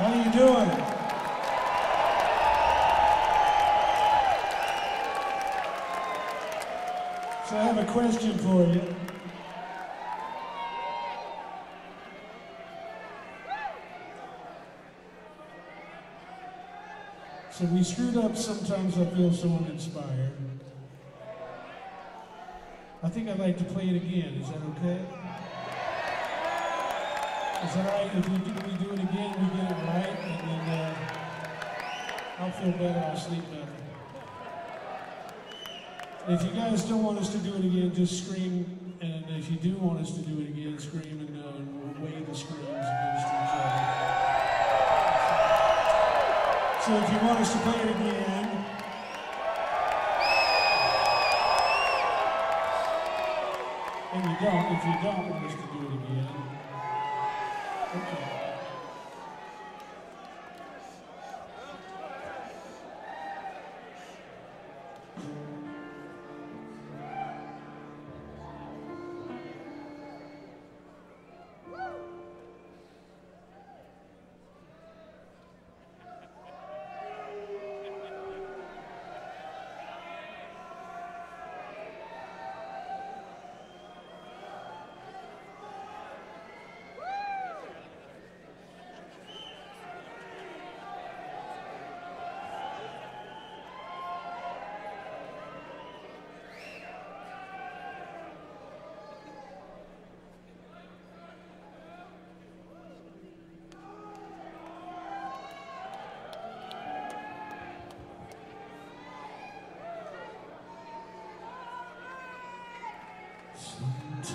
How are you doing? So I have a question for you. So we screwed up sometimes. I feel someone inspired. I think I'd like to play it again. Is that okay? Is that all right? If we do, we do it again, we get it right, and then uh, I'll feel better, I'll sleep better. If you guys don't want us to do it again, just scream, and if you do want us to do it again, scream, and uh, we'll weigh the screams against each other. So if you want us to play it again, and you don't, if you don't want us to do it again, okay.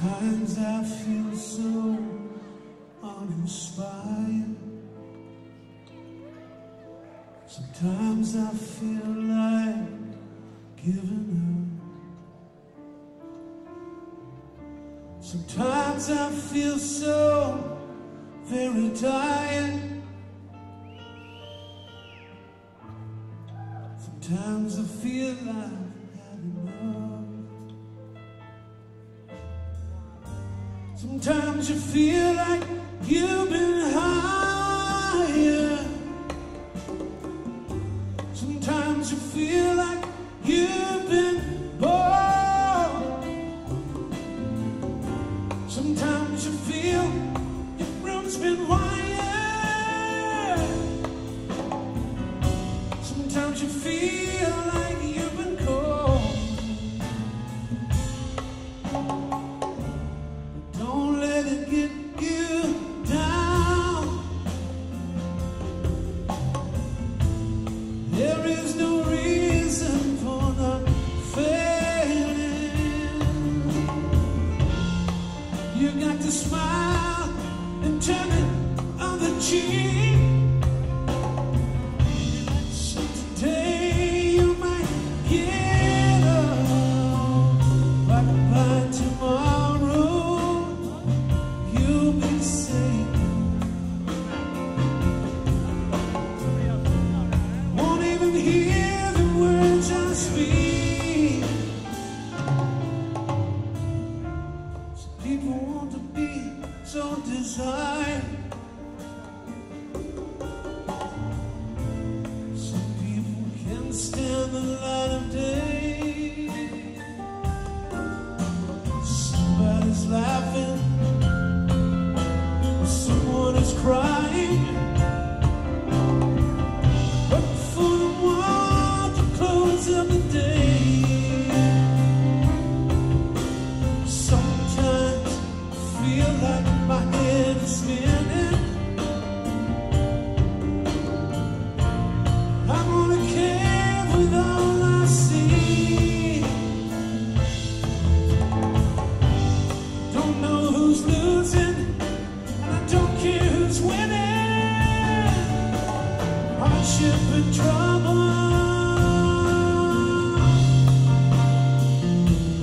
Sometimes I feel so uninspired. Sometimes I feel like giving up. Sometimes I feel so very tired. Sometimes I feel like Sometimes you feel like you've been higher. Sometimes you feel like you've been bored. Sometimes you feel your room's been wired. Sometimes you feel like you've been cold. Smile and turn it on the cheek. So today you might get up, but by tomorrow you'll be safe. Won't even hear the words I speak. So people want to be so desired. Some people can stand the light of day. Somebody's laughing, or someone is crying. But for the world to close up the day. Sometimes I feel like my head is spinning. I'm gonna care with all I see. Don't know who's losing, and I don't care who's winning. Hardship and trouble. Thank you.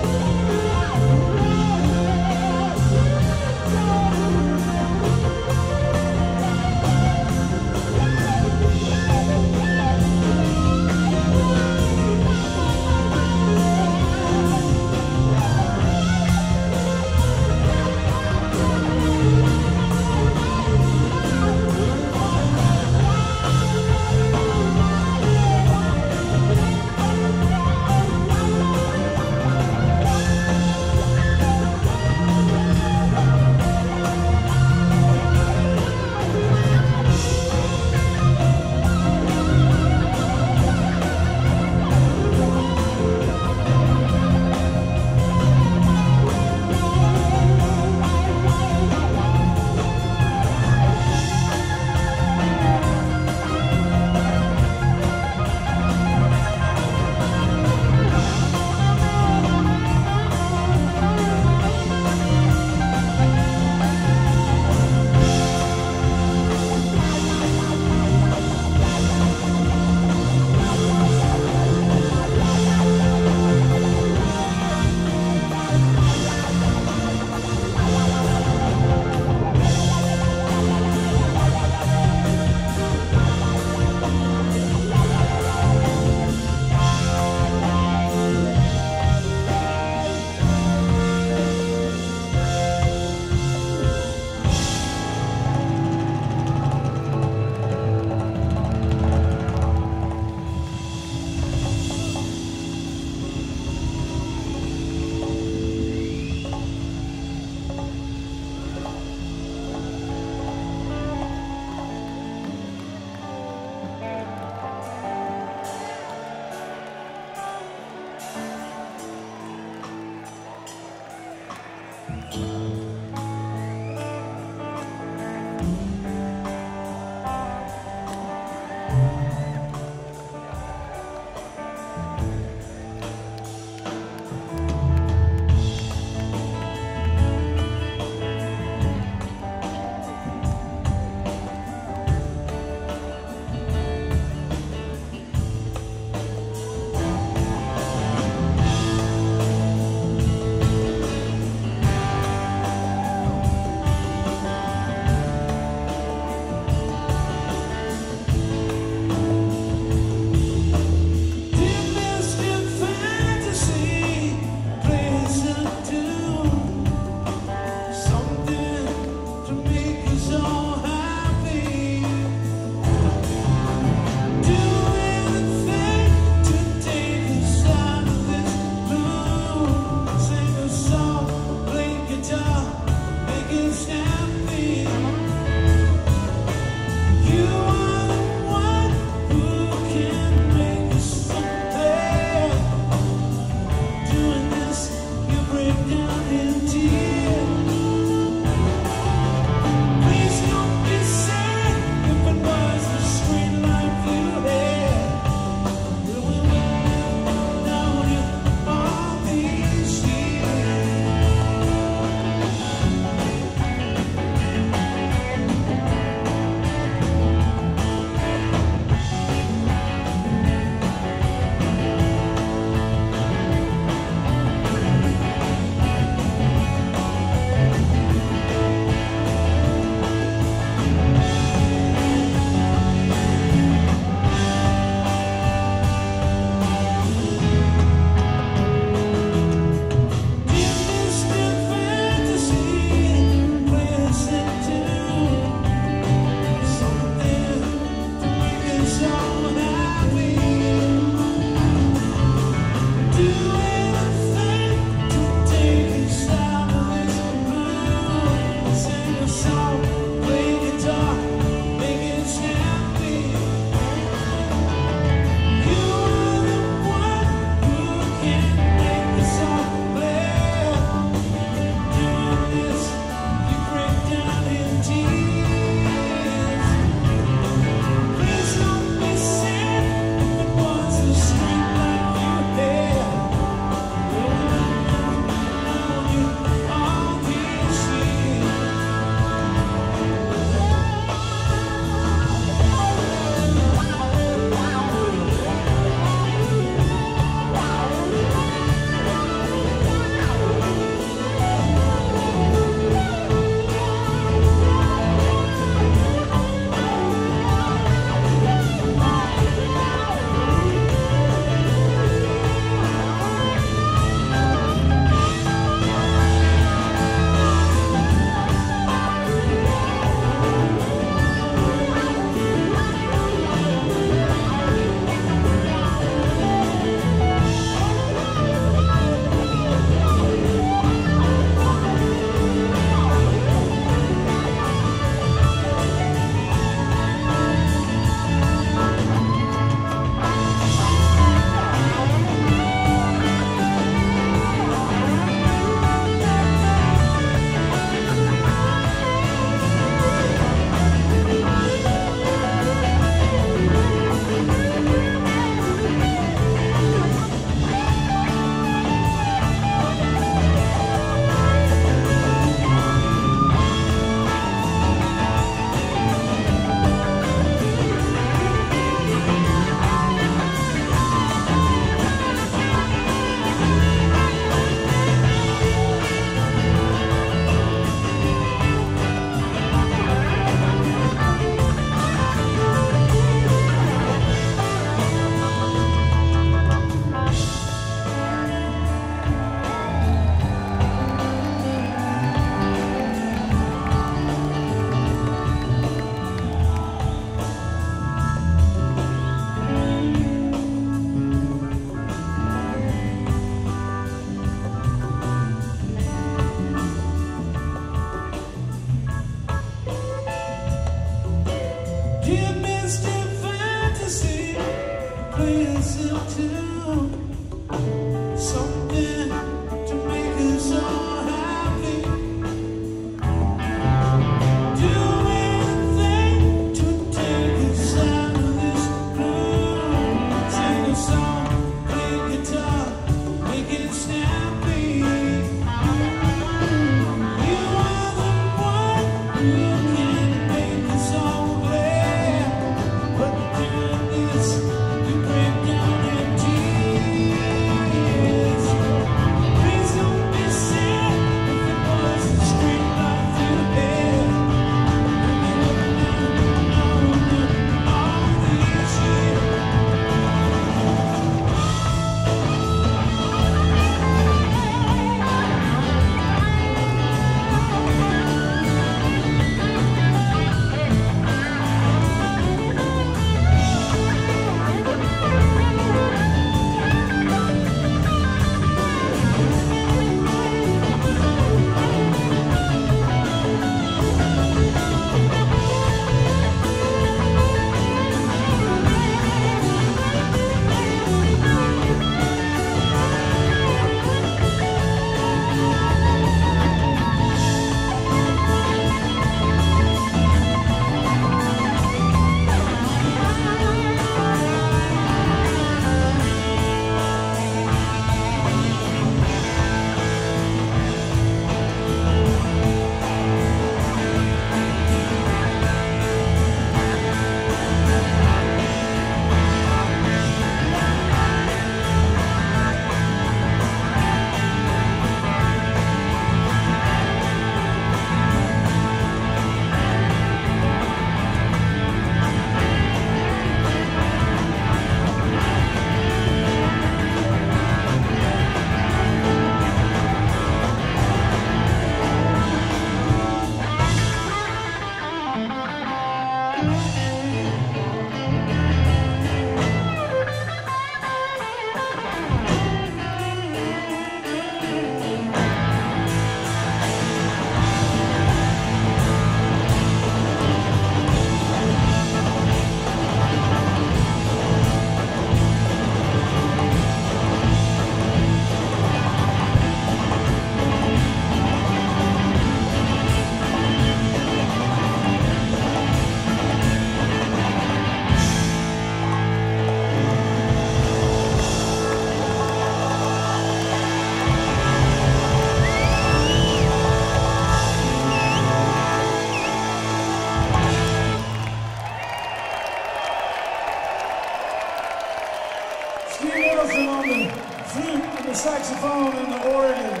Steve Wilson on the flute and the saxophone and the organ.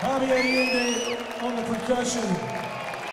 Javier Allende on the percussion.